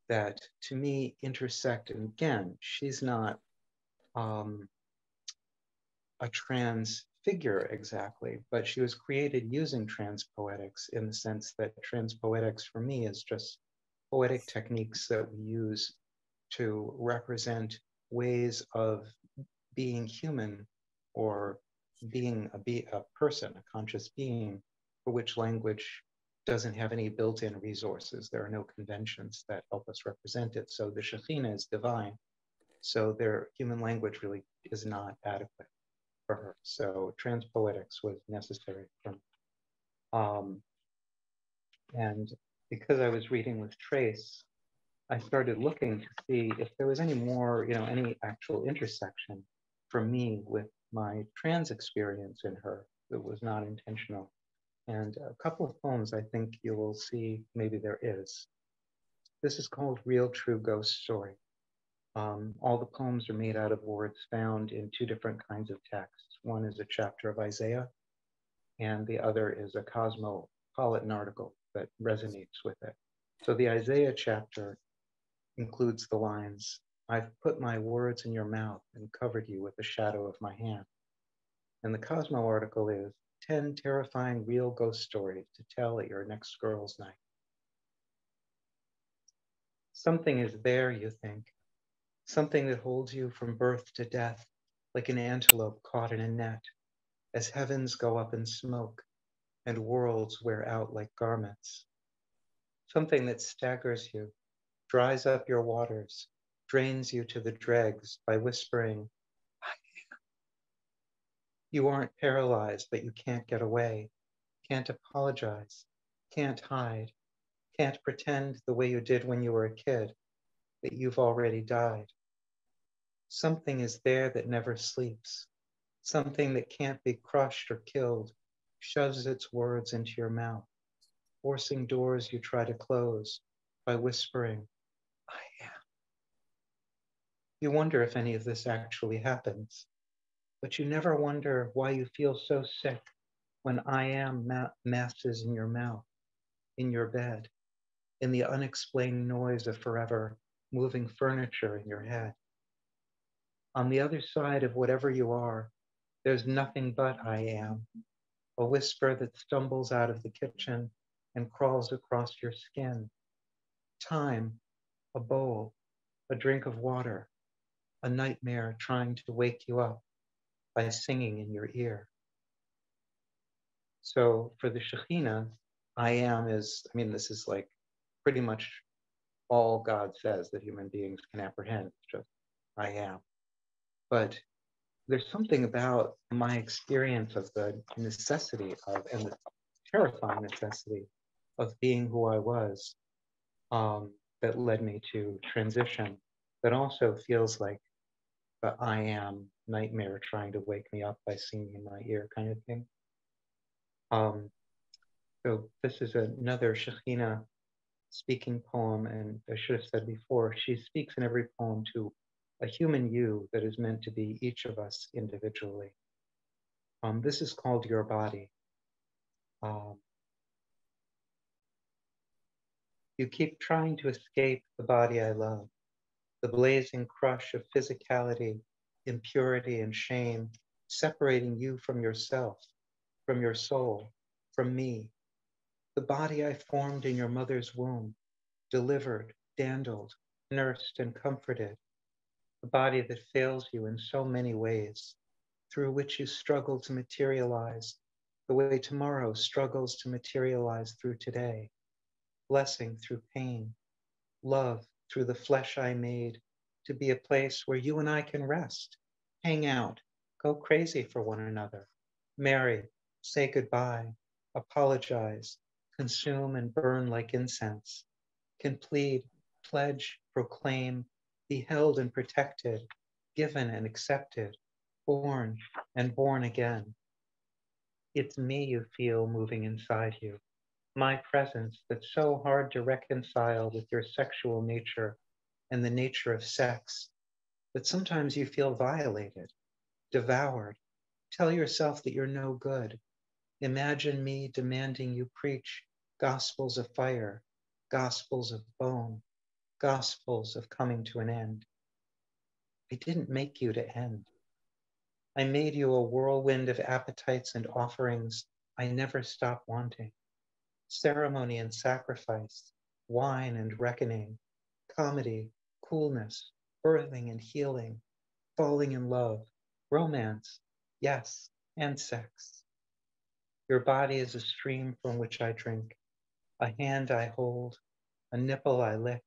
that to me intersect. And again, she's not a trans figure exactly, but she was created using trans poetics in the sense that trans poetics for me is just poetic techniques that we use to represent ways of being human or being a person, a conscious being, for which language doesn't have any built-in resources. There are no conventions that help us represent it. So the Shekhinah is divine. So their human language really is not adequate for her. So transpoetics was necessary for her. And because I was reading with Trace, I started looking to see if there was any more, any actual intersection for me with my trans experience in her that was not intentional. And a couple of poems I think you will see, maybe there is. This is called Real True Ghost Story. All the poems are made out of words found in two different kinds of texts. One is a chapter of Isaiah, and the other is a cosmopolitan article that resonates with it. So the Isaiah chapter includes the lines, I've put my words in your mouth and covered you with the shadow of my hand. And the Cosmo article is 10 terrifying real ghost stories to tell at your next girls' night. Something is there, you think, something that holds you from birth to death, like an antelope caught in a net, as heavens go up in smoke and worlds wear out like garments. Something that staggers you, dries up your waters, drains you to the dregs by whispering, I am. You aren't paralyzed, but you can't get away, can't apologize, can't hide, can't pretend the way you did when you were a kid, that you've already died. Something is there that never sleeps, something that can't be crushed or killed, shoves its words into your mouth, forcing doors you try to close by whispering, I am. You wonder if any of this actually happens, but you never wonder why you feel so sick when I am masses in your mouth, in your bed, in the unexplained noise of forever moving furniture in your head. On the other side of whatever you are, there's nothing but I am, a whisper that stumbles out of the kitchen and crawls across your skin. Time, a bowl, a drink of water, a nightmare trying to wake you up by singing in your ear. So for the Shekhinah, I am is, this is like pretty much all God says that human beings can apprehend, just I am. But there's something about my experience of the necessity of, and the terrifying necessity of being who I was, that led me to transition, that also feels like the I am nightmare trying to wake me up by singing in my ear kind of thing. So this is another Shekhinah speaking poem, and I should have said before, she speaks in every poem to a human you that is meant to be each of us individually. This is called Your Body. You keep trying to escape the body I love, the blazing crush of physicality, impurity, and shame, separating you from yourself, from your soul, from me. The body I formed in your mother's womb, delivered, dandled, nursed, and comforted. The body that fails you in so many ways, through which you struggle to materialize, the way tomorrow struggles to materialize through today. Blessing through pain, love through the flesh I made to be a place where you and I can rest, hang out, go crazy for one another, marry, say goodbye, apologize, consume and burn like incense, can plead, pledge, proclaim, be held and protected, given and accepted, born and born again. It's me you feel moving inside you, my presence that's so hard to reconcile with your sexual nature and the nature of sex, that sometimes you feel violated, devoured, tell yourself that you're no good. Imagine me demanding you preach gospels of fire, gospels of bone, gospels of coming to an end. I didn't make you to end. I made you a whirlwind of appetites and offerings I never stop wanting. Ceremony and sacrifice, wine and reckoning, comedy, coolness, birthing and healing, falling in love, romance, yes, and sex. Your body is a stream from which I drink, a hand I hold, a nipple I lick,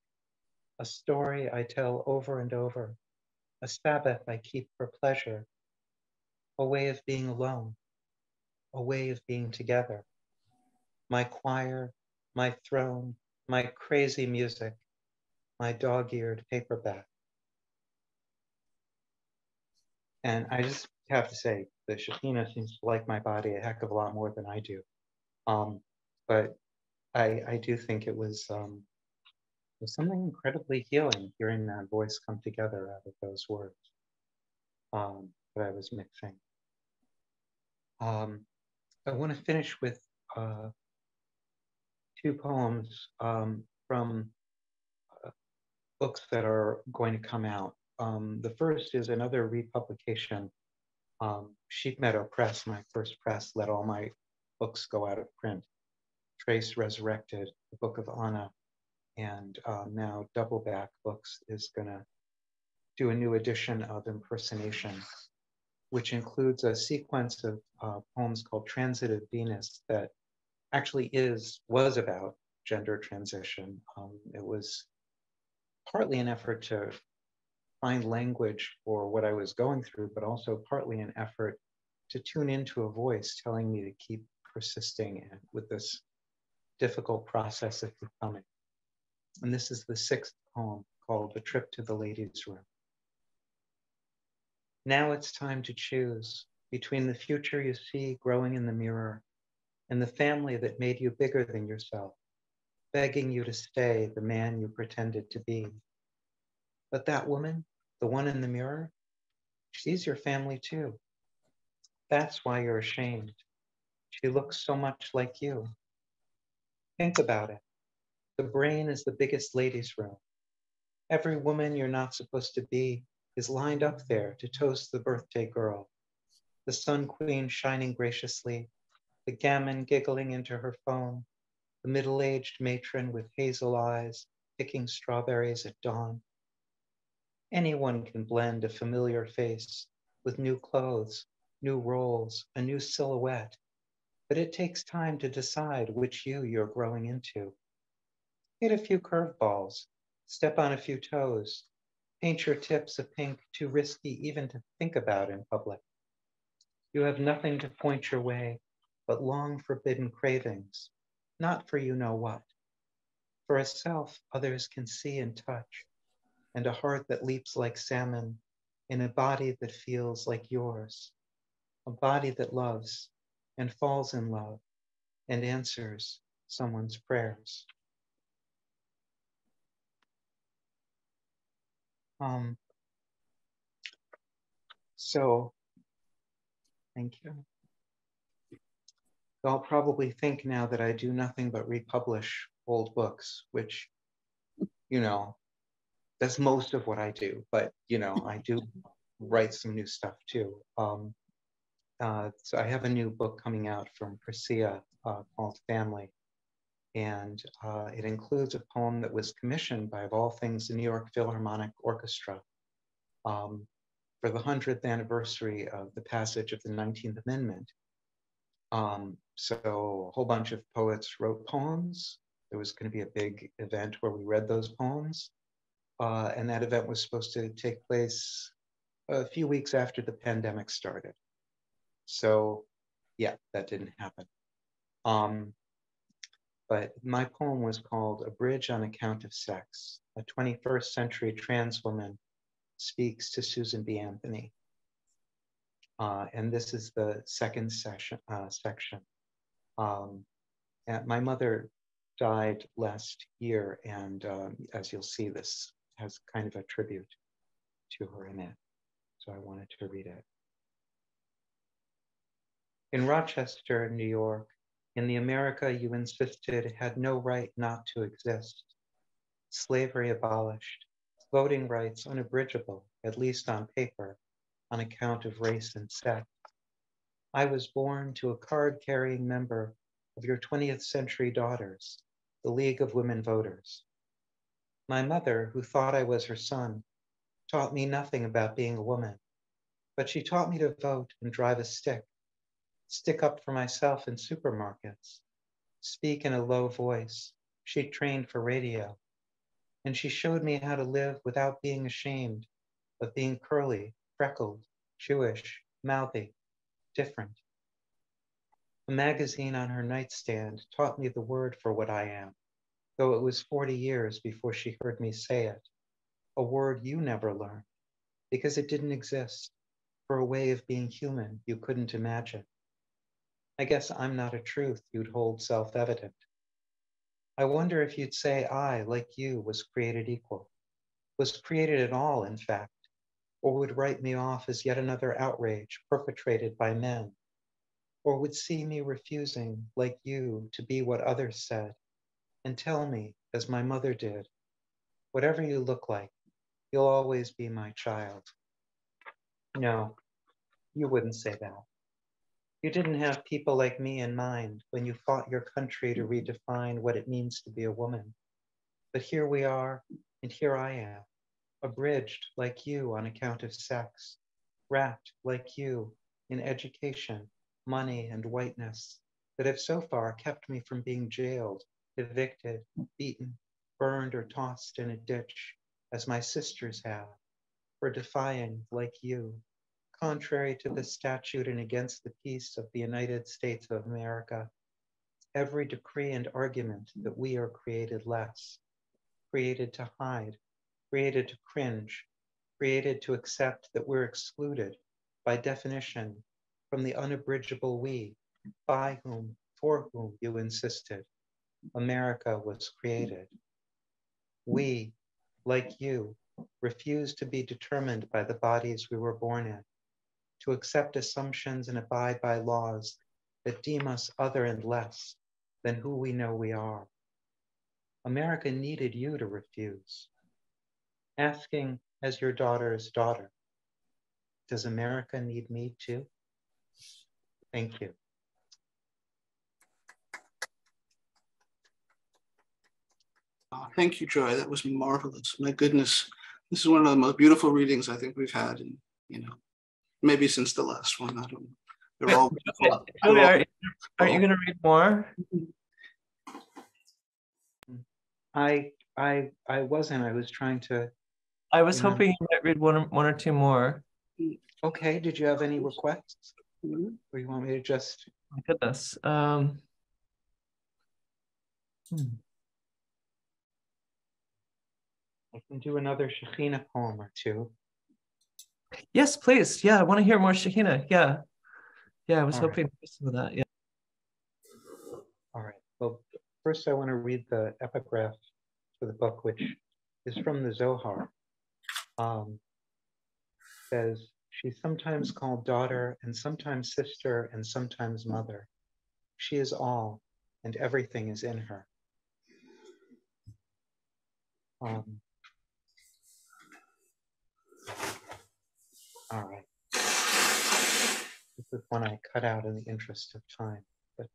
a story I tell over and over, a Sabbath I keep for pleasure, a way of being alone, a way of being together. My choir, my throne, my crazy music, my dog-eared paperback. And I just have to say, the Shekhinah seems to like my body a heck of a lot more than I do. But I do think it was something incredibly healing hearing that voice come together out of those words that I was mixing. I want to finish with two poems from books that are going to come out. The first is another republication. Sheep Meadow Press, my first press, let all my books go out of print. Trace resurrected The Book of Anna, and now Doubleback Books is going to do a new edition of Impersonation, which includes a sequence of poems called Transitive Venus that actually was about gender transition. It was partly an effort to find language for what I was going through, but also partly an effort to tune into a voice telling me to keep persisting with this difficult process of becoming. And this is the sixth poem, called A Trip to the Ladies' Room. Now it's time to choose between the future you see growing in the mirror and the family that made you bigger than yourself, begging you to stay the man you pretended to be. But that woman, the one in the mirror, she's your family too. That's why you're ashamed. She looks so much like you. Think about it. The brain is the biggest ladies' room. Every woman you're not supposed to be is lined up there to toast the birthday girl, the sun queen shining graciously, the gamin giggling into her phone, the middle-aged matron with hazel eyes picking strawberries at dawn. Anyone can blend a familiar face with new clothes, new roles, a new silhouette, but it takes time to decide which you're growing into. Hit a few curveballs, step on a few toes, paint your tips a pink too risky even to think about in public. You have nothing to point your way, but long forbidden cravings, not for you know what, for a self others can see and touch, and a heart that leaps like salmon in a body that feels like yours, a body that loves and falls in love and answers someone's prayers. So, thank you. I'll probably think now that I do nothing but republish old books, which, you know, that's most of what I do, but, you know, I do write some new stuff too. So I have a new book coming out from Priscilla called Family, and it includes a poem that was commissioned by, of all things, the New York Philharmonic Orchestra for the 100th anniversary of the passage of the 19th Amendment. So a whole bunch of poets wrote poems. There was going to be a big event where we read those poems. And that event was supposed to take place a few weeks after the pandemic started. So yeah, that didn't happen. But my poem was called A Bridge on Account of Sex. A 21st century trans woman speaks to Susan B. Anthony. And this is the second section. My mother died last year, and as you'll see, this has kind of a tribute to her in it. So I wanted to read it. In Rochester, New York, in the America you insisted had no right not to exist. Slavery abolished, voting rights unabridgeable, at least on paper, on account of race and sex. I was born to a card-carrying member of your 20th century daughters, the League of Women Voters. My mother, who thought I was her son, taught me nothing about being a woman, but she taught me to vote and drive a stick, stick up for myself in supermarkets, speak in a low voice. She trained for radio, and she showed me how to live without being ashamed of being curly, freckled, Jewish, mouthy, different. A magazine on her nightstand taught me the word for what I am, though it was 40 years before she heard me say it, a word you never learned, because it didn't exist, for a way of being human you couldn't imagine. I guess I'm not a truth you'd hold self-evident. I wonder if you'd say I, like you, was created equal, was created at all, in fact, or would write me off as yet another outrage perpetrated by men, or would see me refusing, like you, to be what others said, and tell me, as my mother did, whatever you look like, you'll always be my child. No, you wouldn't say that. You didn't have people like me in mind when you fought your country to redefine what it means to be a woman. But here we are, and here I am, abridged like you on account of sex, wrapped like you in education, money, and whiteness that have so far kept me from being jailed, evicted, beaten, burned, or tossed in a ditch, as my sisters have, for defying like you, contrary to the statute and against the peace of the United States of America, every decree and argument that we are created less, created to hide, created to cringe, created to accept that we're excluded by definition from the unabridgeable we, by whom, for whom you insisted, America was created. We, like you, refuse to be determined by the bodies we were born in, to accept assumptions and abide by laws that deem us other and less than who we know we are. America needed you to refuse. Asking as your daughter's daughter, does America need me too? Thank you. Thank you, Joy. That was marvelous. My goodness. This is one of the most beautiful readings I think we've had in, you know, maybe since the last one, I don't know. They're all beautiful. Are you going to read more? I wasn't. I was trying to. I was hoping you might read one or two more. Okay. Did you have any requests, or you want me to just? Oh, my goodness. I can do another Shekhinah poem or two. Yes, please. Yeah, I want to hear more Shekhinah. Yeah. Yeah, I was hoping for some of that. Yeah. All right. Well, first I want to read the epigraph for the book, which is from the Zohar. Says, she's sometimes called daughter and sometimes sister and sometimes mother. She is all and everything is in her. All right. This is one I cut out in the interest of time, but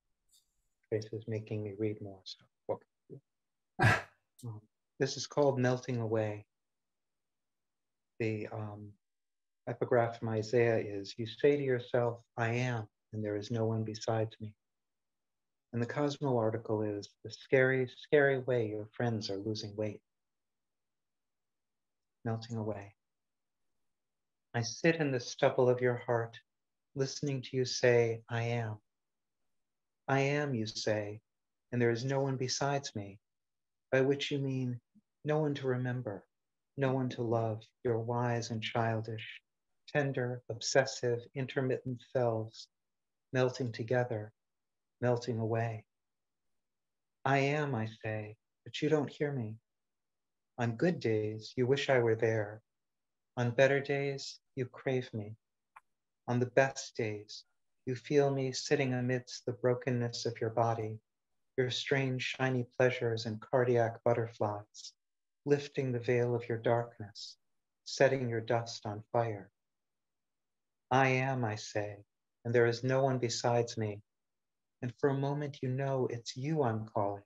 Trace is making me read more. So, what can I do? This is called Melting Away. The epigraph from Isaiah is, you say to yourself, I am, and there is no one besides me. And the Cosmo article is, the scary, scary way your friends are losing weight. Melting away. I sit in the stubble of your heart, listening to you say, I am. I am, you say, and there is no one besides me, by which you mean no one to remember, no one to love, your wise and childish, tender, obsessive, intermittent selves, melting together, melting away. I am, I say, but you don't hear me. On good days, you wish I were there. On better days, you crave me. On the best days, you feel me sitting amidst the brokenness of your body, your strange shiny pleasures and cardiac butterflies, lifting the veil of your darkness, setting your dust on fire. I am, I say, and there is no one besides me. And for a moment, you know it's you I'm calling,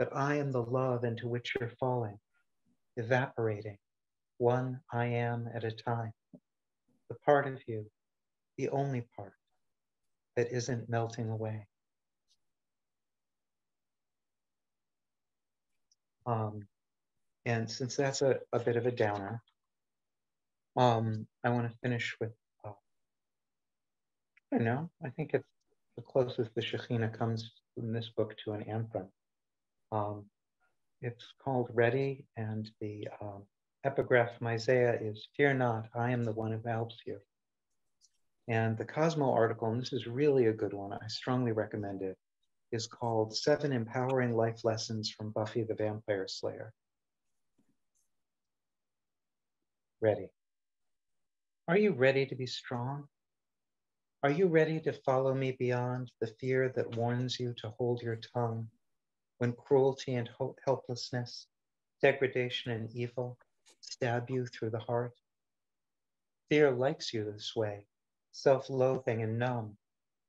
that I am the love into which you're falling, evaporating, one I am at a time, the part of you, the only part that isn't melting away. And since that's a bit of a downer, I want to finish with, I don't know, I think it's the closest the Shekhinah comes in this book to an anthem. It's called Ready, and the epigraph from Isaiah is, "Fear not, I am the one who helps you." And the Cosmo article, and this is really a good one, I strongly recommend it, is called 7 Empowering Life Lessons from Buffy the Vampire Slayer. Ready. Are you ready to be strong? Are you ready to follow me beyond the fear that warns you to hold your tongue when cruelty and helplessness, degradation and evil stab you through the heart? Fear likes you this way, self-loathing and numb,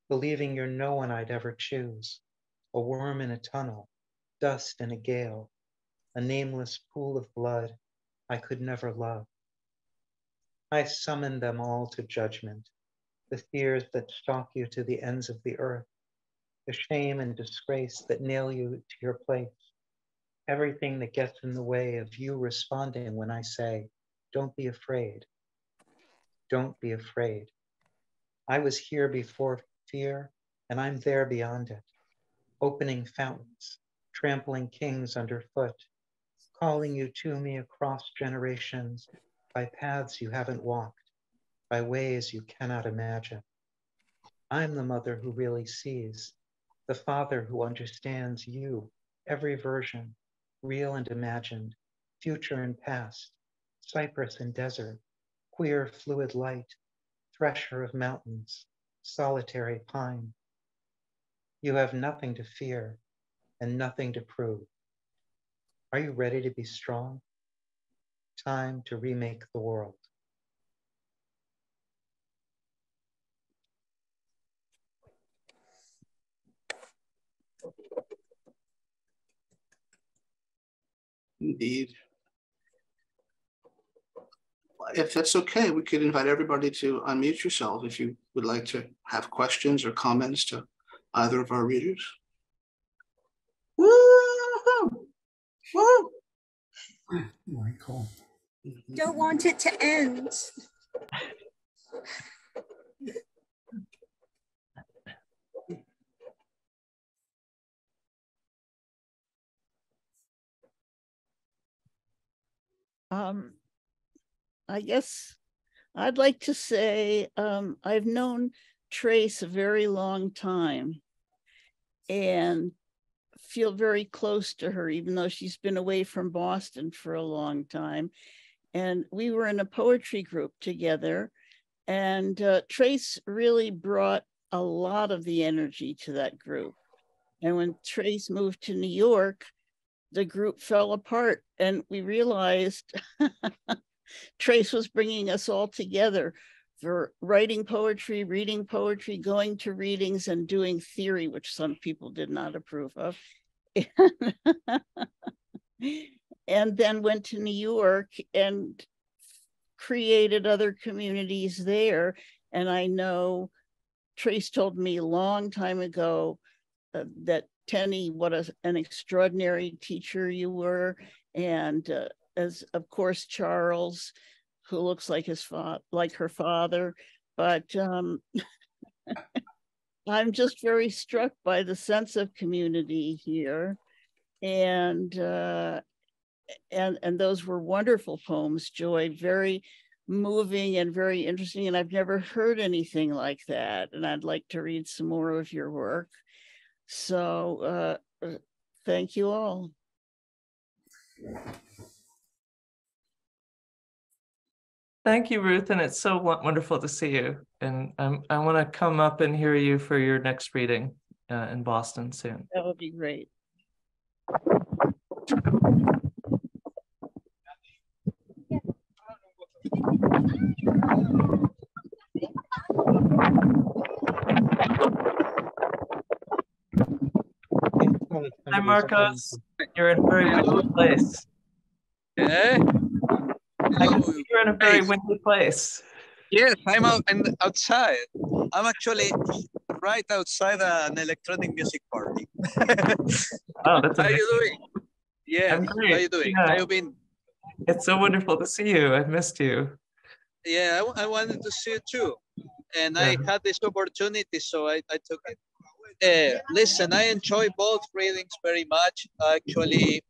believing you're no one I'd ever choose, a worm in a tunnel, dust in a gale, a nameless pool of blood I could never love. I summon them all to judgment, the fears that stalk you to the ends of the earth, the shame and disgrace that nail you to your place, everything that gets in the way of you responding when I say, don't be afraid, don't be afraid. I was here before fear, and I'm there beyond it, opening fountains, trampling kings underfoot, calling you to me across generations by paths you haven't walked, by ways you cannot imagine. I'm the mother who really sees, the father who understands you, every version, real and imagined, future and past, cypress and desert, queer fluid light, thresher of mountains, solitary pine. You have nothing to fear and nothing to prove. Are you ready to be strong? Time to remake the world. Indeed. If that's okay, we could invite everybody to unmute yourself if you would like to have questions or comments to either of our readers. Woo-hoo! Woo! Michael. Don't want it to end. I guess I'd like to say I've known Trace a very long time and feel very close to her, even though she's been away from Boston for a long time. And we were in a poetry group together, and Trace really brought a lot of the energy to that group. And when Trace moved to New York, the group fell apart, and we realized Trace was bringing us all together for writing poetry, reading poetry, going to readings, and doing theory, which some people did not approve of. And then went to New York and created other communities there. And I know Trace told me a long time ago that, Tenny, what an extraordinary teacher you were, and as of course Charles, who looks like his her father, but I'm just very struck by the sense of community here, and those were wonderful poems, Joy, very moving and very interesting, and I've never heard anything like that, and I'd like to read some more of your work. So thank you all. Thank you, Ruth, and it's so wonderful to see you. And I want to come up and hear you for your next reading in Boston soon. That would be great. Hi, Marcos. You're in a very windy place. Yeah. I can see you're in a very windy place. Yes, I'm out and outside. I'm actually right outside an electronic music party. Oh, that's amazing. How are you doing? Yeah, I'm great. How are you doing? Yeah. How you been? It's so wonderful to see you. I've missed you. Yeah, I wanted to see you too. And yeah. I had this opportunity, so I took it. Listen, I enjoy both readings very much. Actually,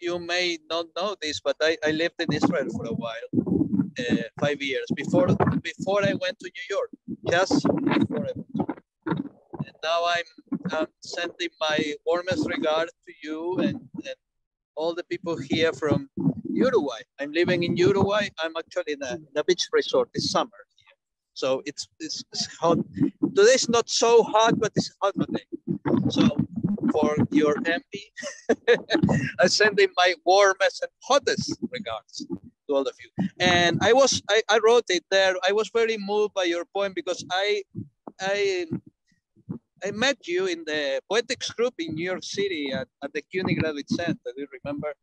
you may not know this, but I lived in Israel for a while, 5 years, before I went to New York, just before I went. And now I'm sending my warmest regards to you and all the people here from Uruguay. I'm living in Uruguay. I'm actually in a beach resort this summer. So it's hot. Today's not so hot, but it's hot today. So for your MP, I send in my warmest and hottest regards to all of you. And I wrote it there. I was very moved by your poem because I met you in the poetics group in New York City at the CUNY Graduate Center, do you remember?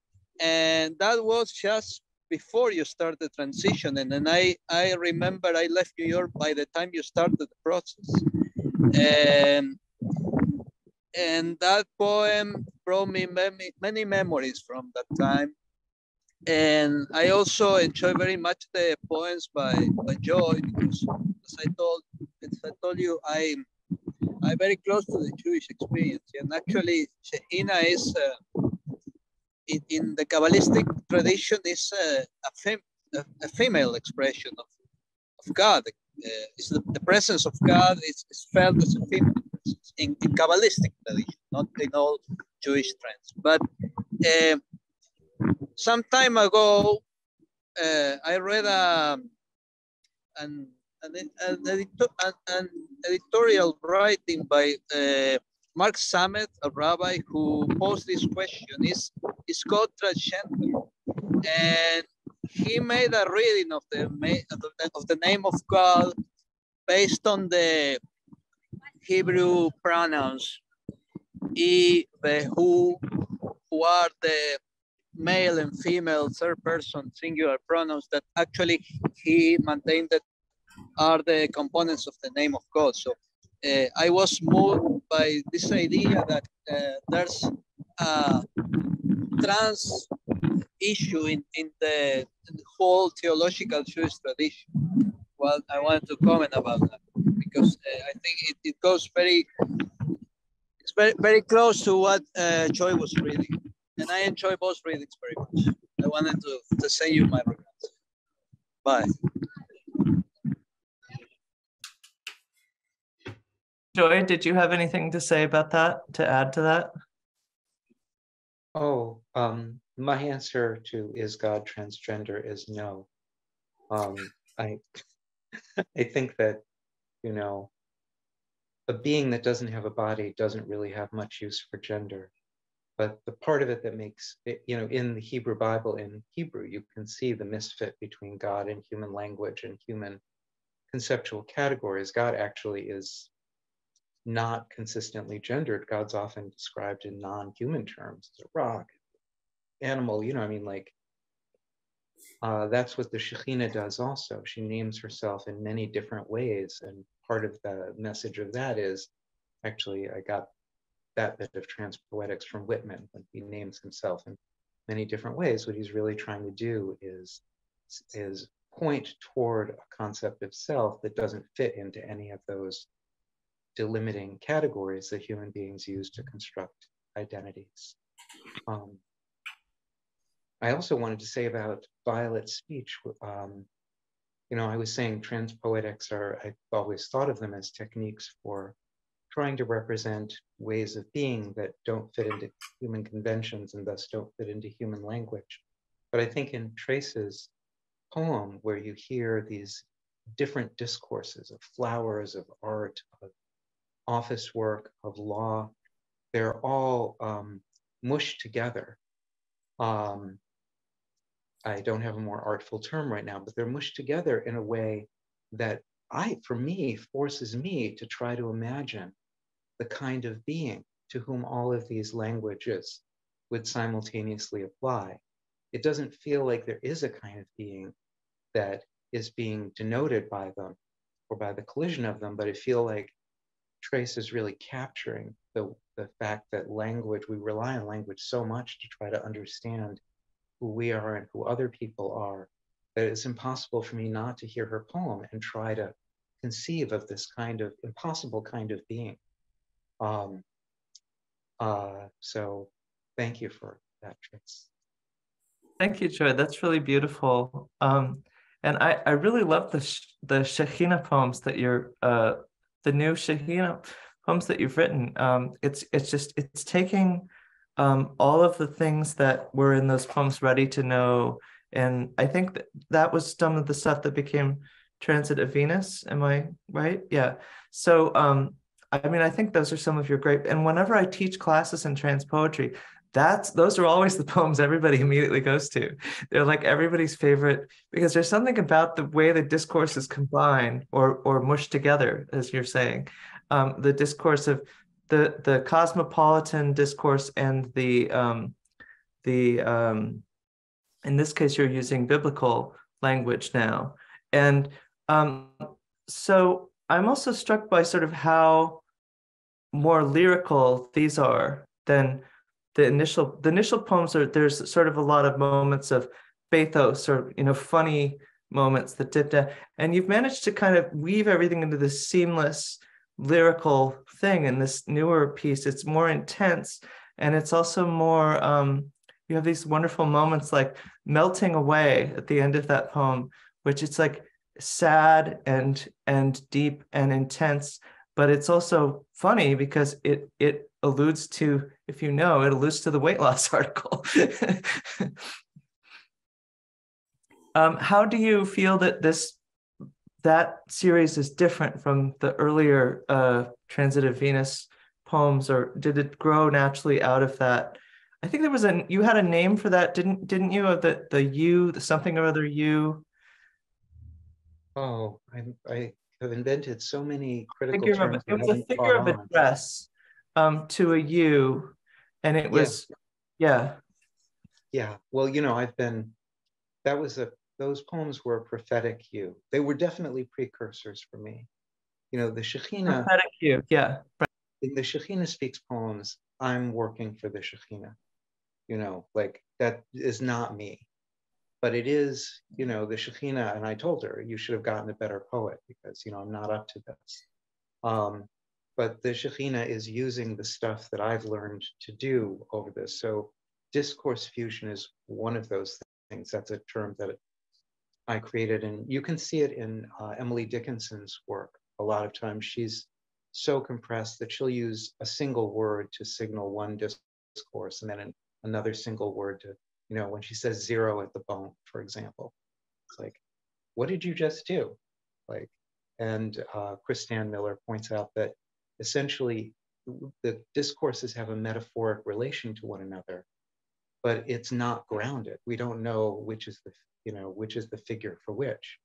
And that was just before you started transitioning, and I remember I left New York by the time you started the process. And that poem brought me many memories from that time. And I also enjoy very much the poems by Joy, because as I told you, I'm very close to the Jewish experience. And actually, Shekhinah is, in the Kabbalistic tradition, is a female expression of God. It's the presence of God is felt as a female presence in Kabbalistic tradition, not in all Jewish trends. But some time ago, I read an editorial writing by Mark Samet, a rabbi, who posed this question: is God transgender? And he made a reading of the name of God based on the Hebrew pronouns he, the, who are the male and female third person singular pronouns that actually he maintained that are the components of the name of God. So I was moved by this idea that there's a trans issue in the whole theological Jewish tradition. Well, I wanted to comment about that because I think it goes very close to what Joy was reading, and I enjoy both readings very much. I wanted to send you my regards. Bye. Joy, did you have anything to say about that, to add to that? Oh, my answer to is God transgender is no. I think that, you know, a being that doesn't have a body doesn't really have much use for gender. But the part of it that makes it, you know, in the Hebrew Bible, in Hebrew, you can see the misfit between God and human language and human conceptual categories. God actually is not consistently gendered. God's often described in non-human terms, as a rock, animal, you know, I mean, like, that's what the Shekhinah does also. She names herself in many different ways. And part of the message of that is, actually, I got that bit of trans poetics from Whitman, when he names himself in many different ways. What he's really trying to do is point toward a concept of self that doesn't fit into any of those delimiting categories that human beings use to construct identities. I also wanted to say about Violet's speech, you know, I was saying trans poetics are, I've always thought of them as techniques for trying to represent ways of being that don't fit into human conventions and thus don't fit into human language. But I think in Trace's poem, where you hear these different discourses of flowers, of art, of office work, of law, they're all mushed together. I don't have a more artful term right now, but they're mushed together in a way that forces me to try to imagine the kind of being to whom all of these languages would simultaneously apply. It doesn't feel like there is a kind of being that is being denoted by them or by the collision of them, but I feel like Trace is really capturing the fact that language, we rely on language so much to try to understand who we are and who other people are, that it's impossible for me not to hear her poem and try to conceive of this kind of impossible kind of being. So thank you for that, Trace. Thank you, Joy. That's really beautiful. And I really love the Shekhinah poems that you're, the new Shekhinah poems that you've written. It's taking all of the things that were in those poems, Ready to Know, and I think that was some of the stuff that became Transitive Venus. Am I right? Yeah. So I mean, I think those are some of your great. And whenever I teach classes in trans poetry, those are always the poems everybody immediately goes to. They're like everybody's favorite, because there's something about the way the discourse is combined or mushed together, as you're saying. The discourse of the cosmopolitan discourse and the in this case, you're using biblical language now. And so I'm also struck by sort of how more lyrical these are than the initial poems are. There's sort of a lot of moments of bathos or, you know, funny moments that dip down. And you've managed to kind of weave everything into this seamless lyrical thing in this newer piece. It's more intense, and it's also more, you have these wonderful moments like melting away at the end of that poem, which it's like sad and deep and intense, but it's also funny because it alludes to, if you know, it alludes to the weight loss article. How do you feel that that series is different from the earlier Transitive Venus poems, or did it grow naturally out of that? I think there was you had a name for that, didn't you? Of the something or other you. Oh, I have invented so many critical terms. It was a figure of address to a you, and it was, yeah. Yeah, well, you know, those poems were a prophetic you. They were definitely precursors for me. You know, the Shekhinah. Prophetic you, yeah. In the Shekhinah Speaks poems, I'm working for the Shekhinah. You know, like, that is not me. But it is, you know, the Shekhinah, and I told her, you should have gotten a better poet because, you know, I'm not up to this. But the Shekhinah is using the stuff that I've learned to do over this. So discourse fusion is one of those things. That's a term that I created, and you can see it in Emily Dickinson's work. A lot of times she's so compressed that she'll use a single word to signal one discourse and then another single word to, you know, when she says zero at the bone, for example, it's like, what did you just do? Like, and Chris Stan Miller points out that essentially the discourses have a metaphoric relation to one another, but it's not grounded. We don't know which is the, you know, which is the figure for which.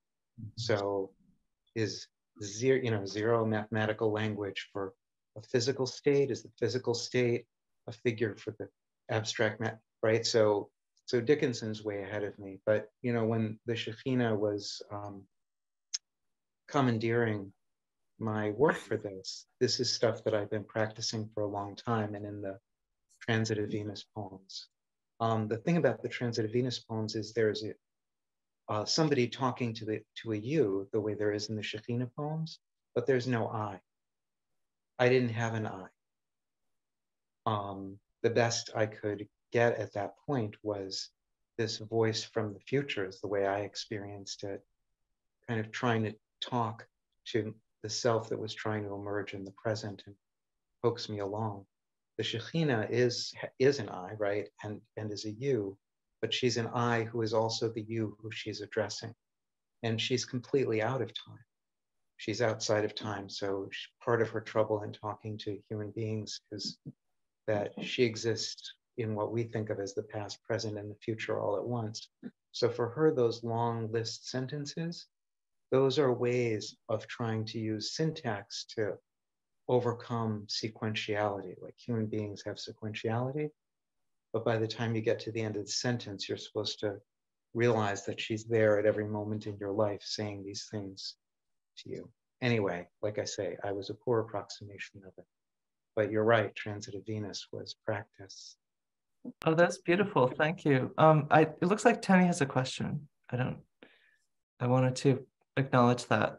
So is zero, you know, zero mathematical language for a physical state? Is the physical state a figure for the abstract math, right? So Dickinson's way ahead of me, but you know, when the Shekhinah was commandeering my work for this is stuff that I've been practicing for a long time, and in the Transitive Venus poems. The thing about the Transitive Venus poems is there's somebody talking to a you, the way there is in the Shekhinah poems, but there's no I. I didn't have an I. The best I could get at that point was this voice from the future, is the way I experienced it, kind of trying to talk to the self that was trying to emerge in the present and pokes me along. The Shekhinah is an I, right, and is a you, but she's an I who is also the you who she's addressing, and she's completely out of time. She's outside of time, so part of her trouble in talking to human beings is that she exists in what we think of as the past, present, and the future all at once. So for her, those long list sentences, those are ways of trying to use syntax to overcome sequentiality. Like, human beings have sequentiality, But by the time you get to the end of the sentence, you're supposed to realize that she's there at every moment in your life saying these things to you. Anyway, like I say, I was a poor approximation of it. But you're right, Transitive Venus was practice. Oh, that's beautiful. Thank you. It looks like Tony has a question. I wanted to acknowledge that.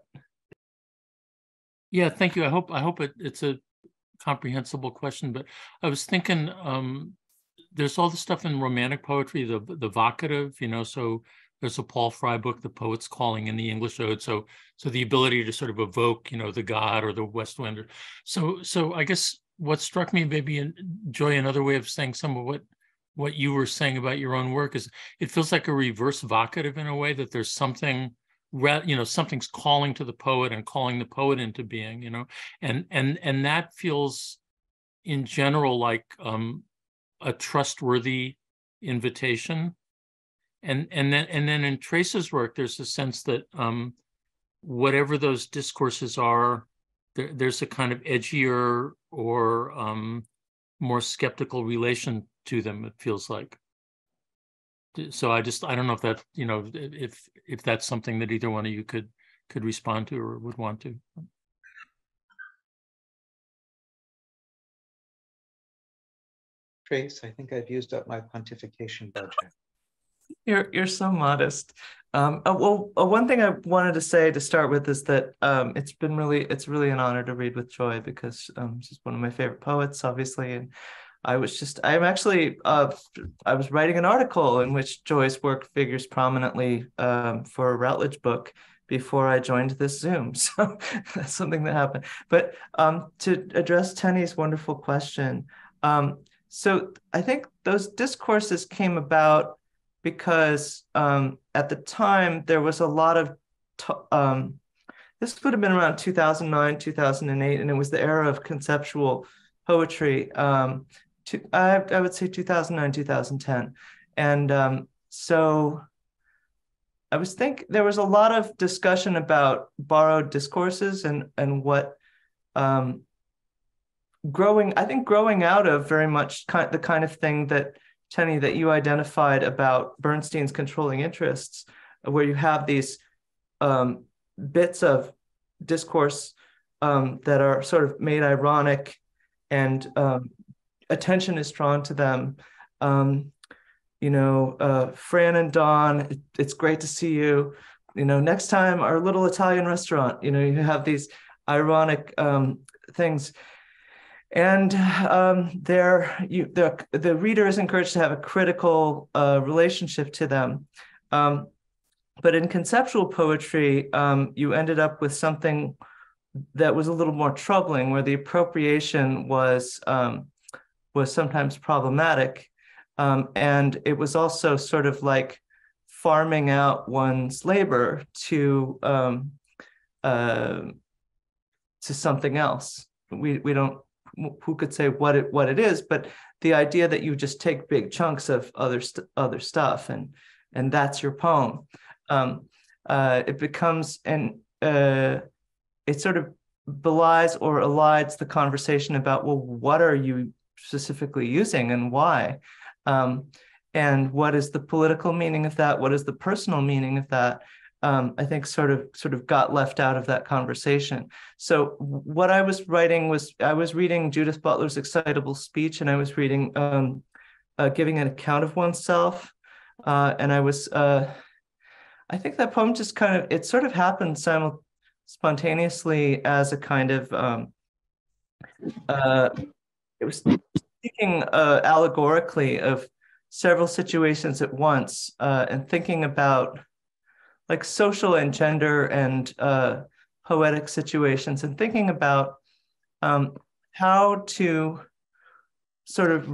Yeah, thank you. I hope it's a comprehensible question, but I was thinking there's all the stuff in Romantic poetry, the vocative, so there's a Paul Fry book, The Poet's Calling, in the English Ode. So the ability to sort of evoke, the god or the west wind. So I guess what struck me, maybe, Joy, another way of saying some of what you were saying about your own work is it feels like a reverse vocative in a way, that there's something, something's calling to the poet and calling the poet into being, and that feels in general like a trustworthy invitation. And then in Trace's work, there's a sense that whatever those discourses are, there's a kind of edgier or more skeptical relation to them, it feels like. So I don't know if that, if that's something that either one of you could respond to or would want to. Trace, I think I've used up my pontification budget. You're so modest. One thing I wanted to say to start with is that it's really an honor to read with Joy, because she's one of my favorite poets, obviously. And I was writing an article in which Joy's work figures prominently for a Routledge book before I joined this Zoom. So that's something that happened. But to address Tenny's wonderful question, so I think those discourses came about because at the time there was a lot of, this would have been around 2009, 2008, and it was the era of conceptual poetry, I would say 2009, 2010. And so I was thinking there was a lot of discussion about borrowed discourses and what growing out of very much the kind of thing that Tenny, that you identified about Bernstein's controlling interests, where you have these bits of discourse that are sort of made ironic and attention is drawn to them. Fran and Don, it's great to see you. Next time, our little Italian restaurant, you have these ironic things. And the reader is encouraged to have a critical relationship to them. But in conceptual poetry, you ended up with something that was a little more troubling, where the appropriation was sometimes problematic. And it was also sort of like farming out one's labor to something else. We don't, who could say what it is, but the idea that you just take big chunks of other stuff and that's your poem, it becomes it sort of belies or elides the conversation about, well, what are you specifically using and why, and what is the political meaning of that? What is the personal meaning of that? I think sort of got left out of that conversation. So what I was writing was, I was reading Judith Butler's Excitable Speech, and I was reading Giving an Account of Oneself. And I was, I think that poem just kind of, it sort of happened spontaneously as a kind of, it was speaking allegorically of several situations at once, and thinking about like social and gender and poetic situations, and thinking about how to sort of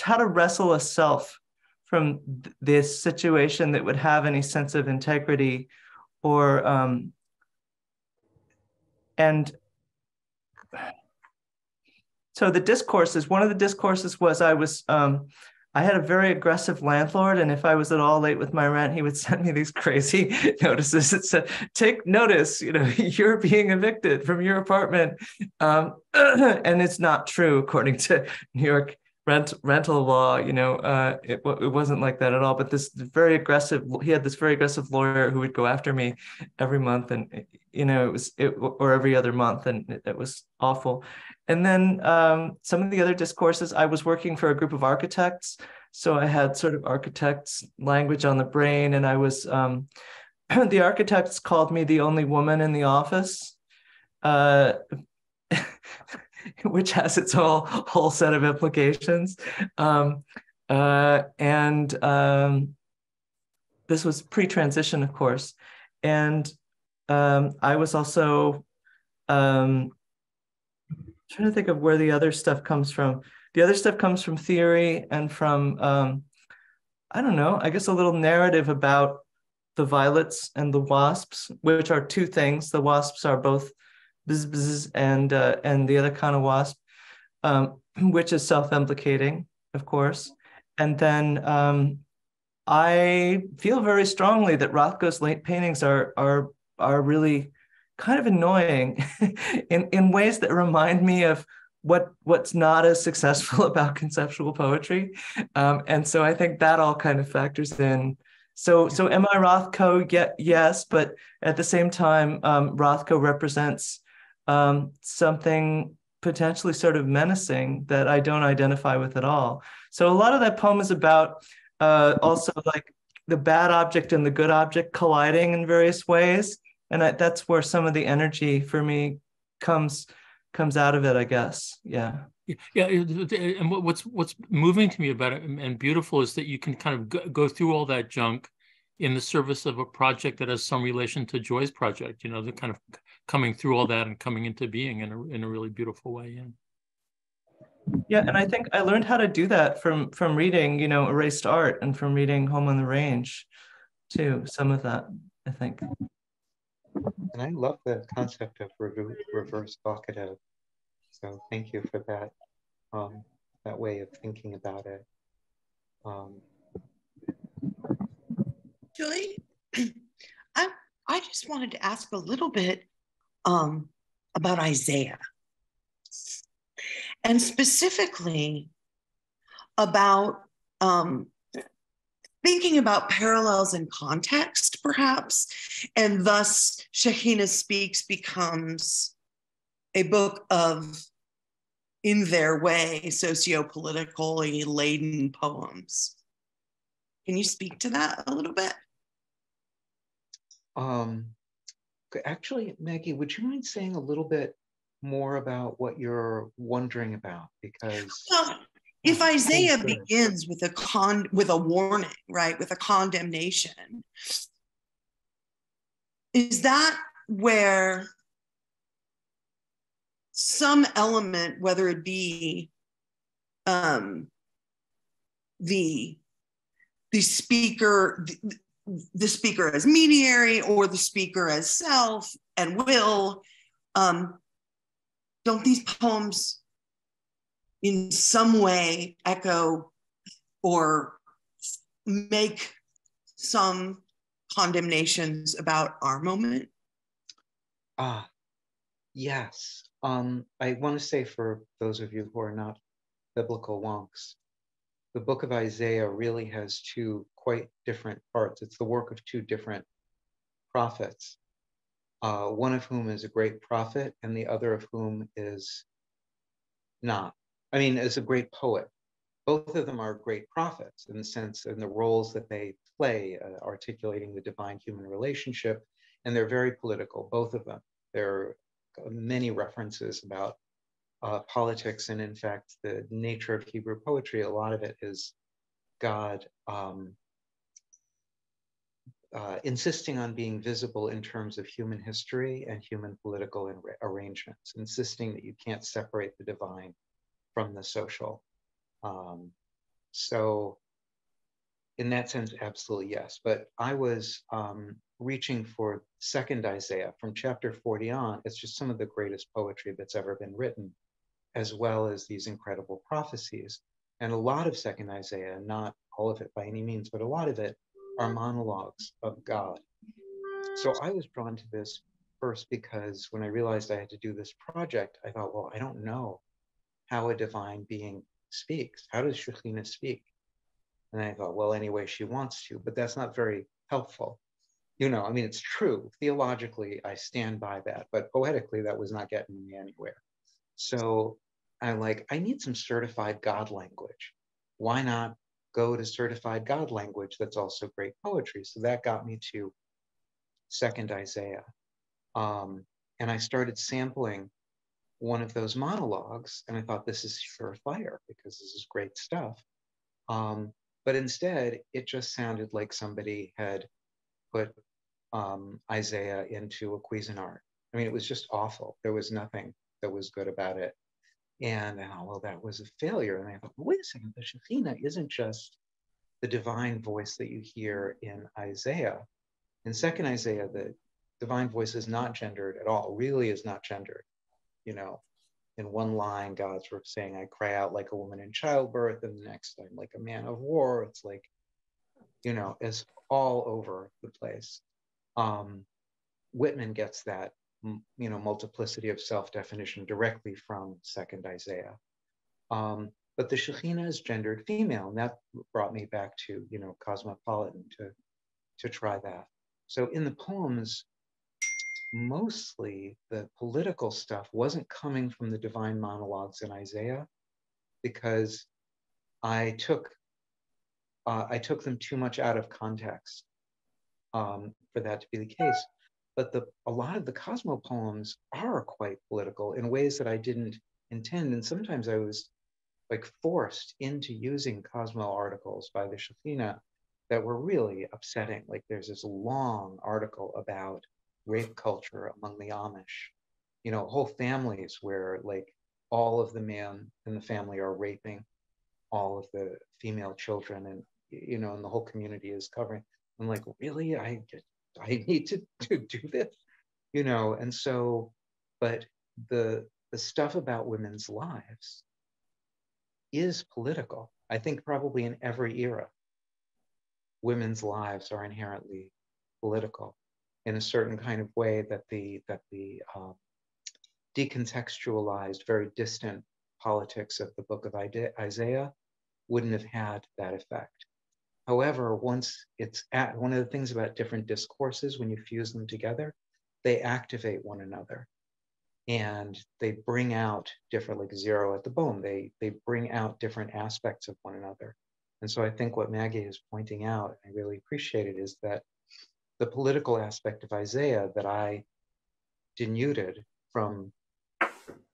how to wrestle a self from this situation that would have any sense of integrity, or, and so the discourses, one of the discourses was, I had a very aggressive landlord, and if I was at all late with my rent, he would send me these crazy notices that said, "Take notice, you're being evicted from your apartment." And it's not true, according to New York rental law, you know, it wasn't like that at all. But this very aggressive, he had this very aggressive lawyer who would go after me every month, and, you know, or every other month, and it was awful. And then some of the other discourses, I was working for a group of architects, so I had sort of architects' language on the brain, and I was, the architects called me the only woman in the office, which has its whole set of implications. This was pre-transition, of course. And I was also trying to think of where the other stuff comes from. The other stuff comes from theory and from, I don't know, I guess a little narrative about the violets and the wasps, which are two things. The wasps are both bzz, bzz, and the other kind of wasp, which is self-implicating, of course. And then I feel very strongly that Rothko's late paintings are really kind of annoying in ways that remind me of what's not as successful about conceptual poetry. And so I think that all kind of factors in. So am I Rothko? Yes, but at the same time, Rothko represents something potentially sort of menacing that I don't identify with at all. So a lot of that poem is about also like the bad object and the good object colliding in various ways. And that's where some of the energy for me comes out of it, I guess. Yeah. Yeah, and what's moving to me about it and beautiful is that you can kind of go through all that junk in the service of a project that has some relation to Joy's project, you know, the kind of coming through all that and coming into being in a really beautiful way. Yeah. Yeah, and I think I learned how to do that from reading, you know, Erased Art and from reading Home on the Range too, some of that, I think. And I love the concept of reverse vocative. So thank you for that, that way of thinking about it. Julie, I just wanted to ask a little bit about Isaiah, and specifically about thinking about parallels in context, perhaps, and thus Shekhinah Speaks becomes a book of, in their way, socio-politically laden poems. Can you speak to that a little bit? Actually, Maggie, would you mind saying a little bit more about what you're wondering about? Because if Isaiah begins with a warning, right, with a condemnation, is that where some element, whether it be the speaker as mediary or the speaker as self and will, don't these poems in some way echo or make some condemnations about our moment? Yes. I want to say, for those of you who are not biblical wonks, the book of Isaiah really has two quite different parts. It's the work of two different prophets, one of whom is a great prophet and the other of whom is not. I mean, is a great poet. Both of them are great prophets in the sense and the roles that they play, articulating the divine human relationship, and they're very political, both of them. They're many references about politics, and in fact, the nature of Hebrew poetry, a lot of it is God insisting on being visible in terms of human history and human political arrangements, insisting that you can't separate the divine from the social. So in that sense, absolutely yes. But I was reaching for Second Isaiah from chapter 40 on. It's just some of the greatest poetry that's ever been written, as well as these incredible prophecies. And a lot of Second Isaiah, not all of it by any means, but a lot of it are monologues of God. So I was drawn to this first because when I realized I had to do this project, I thought, well, I don't know how a divine being speaks? How does Shekhinah speak? And I thought, well, any way she wants to, but that's not very helpful. You know, I mean, it's true. Theologically, I stand by that, but poetically, that was not getting me anywhere. So I'm like, I need some certified God language. Why not go to certified God language that's also great poetry? So that got me to Second Isaiah. And I started sampling one of those monologues, and I thought, this is surefire because this is great stuff. But instead, it just sounded like somebody had put Isaiah into a Cuisinart. I mean, it was just awful. There was nothing that was good about it. And well, that was a failure. And I thought, wait a second, the Shekhinah isn't just the divine voice that you hear in Isaiah. In Second Isaiah, the divine voice is not gendered at all, really is not gendered. You know, in one line, God's saying, I cry out like a woman in childbirth, and the next time, like a man of war. It's like, you know, it's all over the place. Whitman gets that, you know, multiplicity of self-definition directly from Second Isaiah. But the Shekhinah is gendered female, and that brought me back to, you know, Cosmopolitan to try that. So in the poems, mostly the political stuff wasn't coming from the divine monologues in Isaiah because I took them too much out of context for that to be the case. But a lot of the Cosmo poems are quite political in ways that I didn't intend. And sometimes I was like forced into using Cosmo articles by the Shekhinah that were really upsetting. Like there's this long article about rape culture among the Amish, you know, whole families where like all of the men in the family are raping all of the female children, and, you know, and the whole community is covering. I'm like, really? I need to do this, you know? And so, but the stuff about women's lives is political. I think probably in every era, women's lives are inherently political in a certain kind of way that the decontextualized, very distant politics of the Book of Isaiah wouldn't have had that effect. However, once it's at one of the things about different discourses, when you fuse them together, they activate one another and they bring out different, like zero at the bone, they bring out different aspects of one another. And so I think what Maggie is pointing out, I really appreciate it, is that the political aspect of Isaiah that I denuded from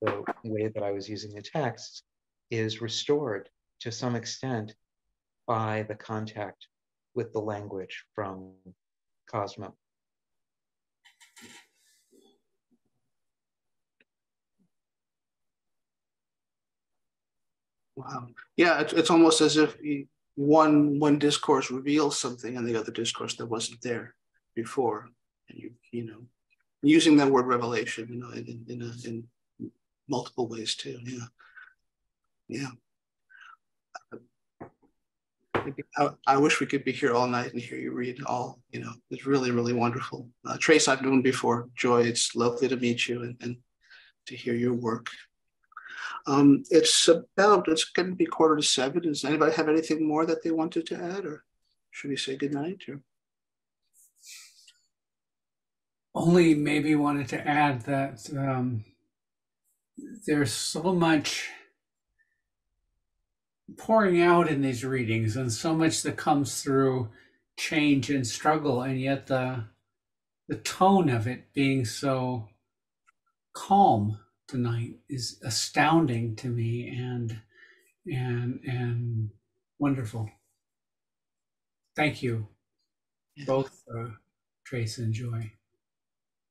the way that I was using the text is restored to some extent by the contact with the language from Cosmo. Wow. Yeah, it's almost as if one discourse reveals something in the other discourse that wasn't there before, and you know, using that word revelation, you know, in multiple ways too. I wish we could be here all night and hear you read all, you know, it's really, really wonderful. Trace, I've known before. Joy, it's lovely to meet you and to hear your work. It's going to be 6:45. Does anybody have anything more that they wanted to add, or should we say goodnight? Or? Only maybe wanted to add that there's so much pouring out in these readings and so much that comes through change and struggle, and yet the tone of it being so calm tonight is astounding to me and wonderful. Thank you both, Trace and Joy.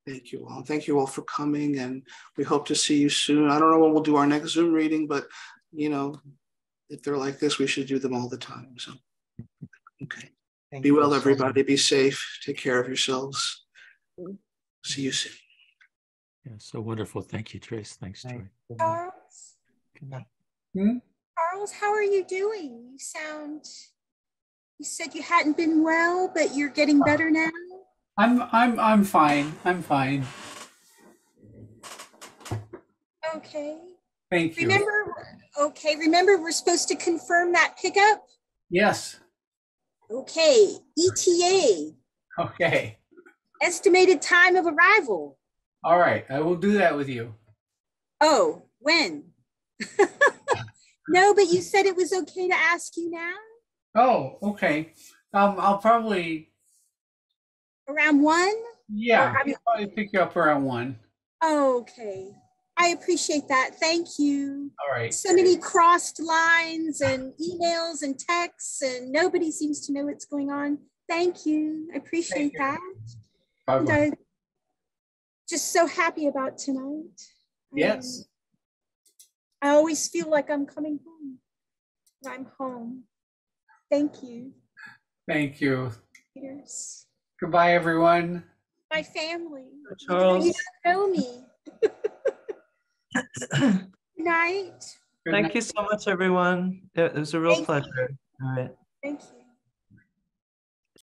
Thank you all. Thank you all for coming, and we hope to see you soon. I don't know when we'll do our next Zoom reading, but you know, if they're like this, we should do them all the time. So, okay. Be well, everybody. Be safe. Take care of yourselves. See you soon. Yeah, so wonderful. Thank you, Trace. Thanks, Joy. Charles. Good night. Charles, how are you doing? You sound. You said you hadn't been well, but you're getting better now. I'm fine. I'm fine. Okay. Thank you. Remember we're supposed to confirm that pickup? Yes. Okay, ETA. Okay. Estimated time of arrival. All right, I will do that with you. Oh, when? No, but you said it was okay to ask you now? Oh, okay. I'll probably... Around 1? Yeah, I'll probably pick you up around 1. Oh, okay. I appreciate that. Thank you. All right. So many crossed lines and emails and texts, and nobody seems to know what's going on. Thank you. I appreciate that. And I'm just so happy about tonight. Yes. I always feel like I'm coming home. I'm home. Thank you. Thank you. Yes. Goodbye, everyone. My family. Charles. You don't know me. Good night. Thank you so much, everyone. It was a real pleasure. All right.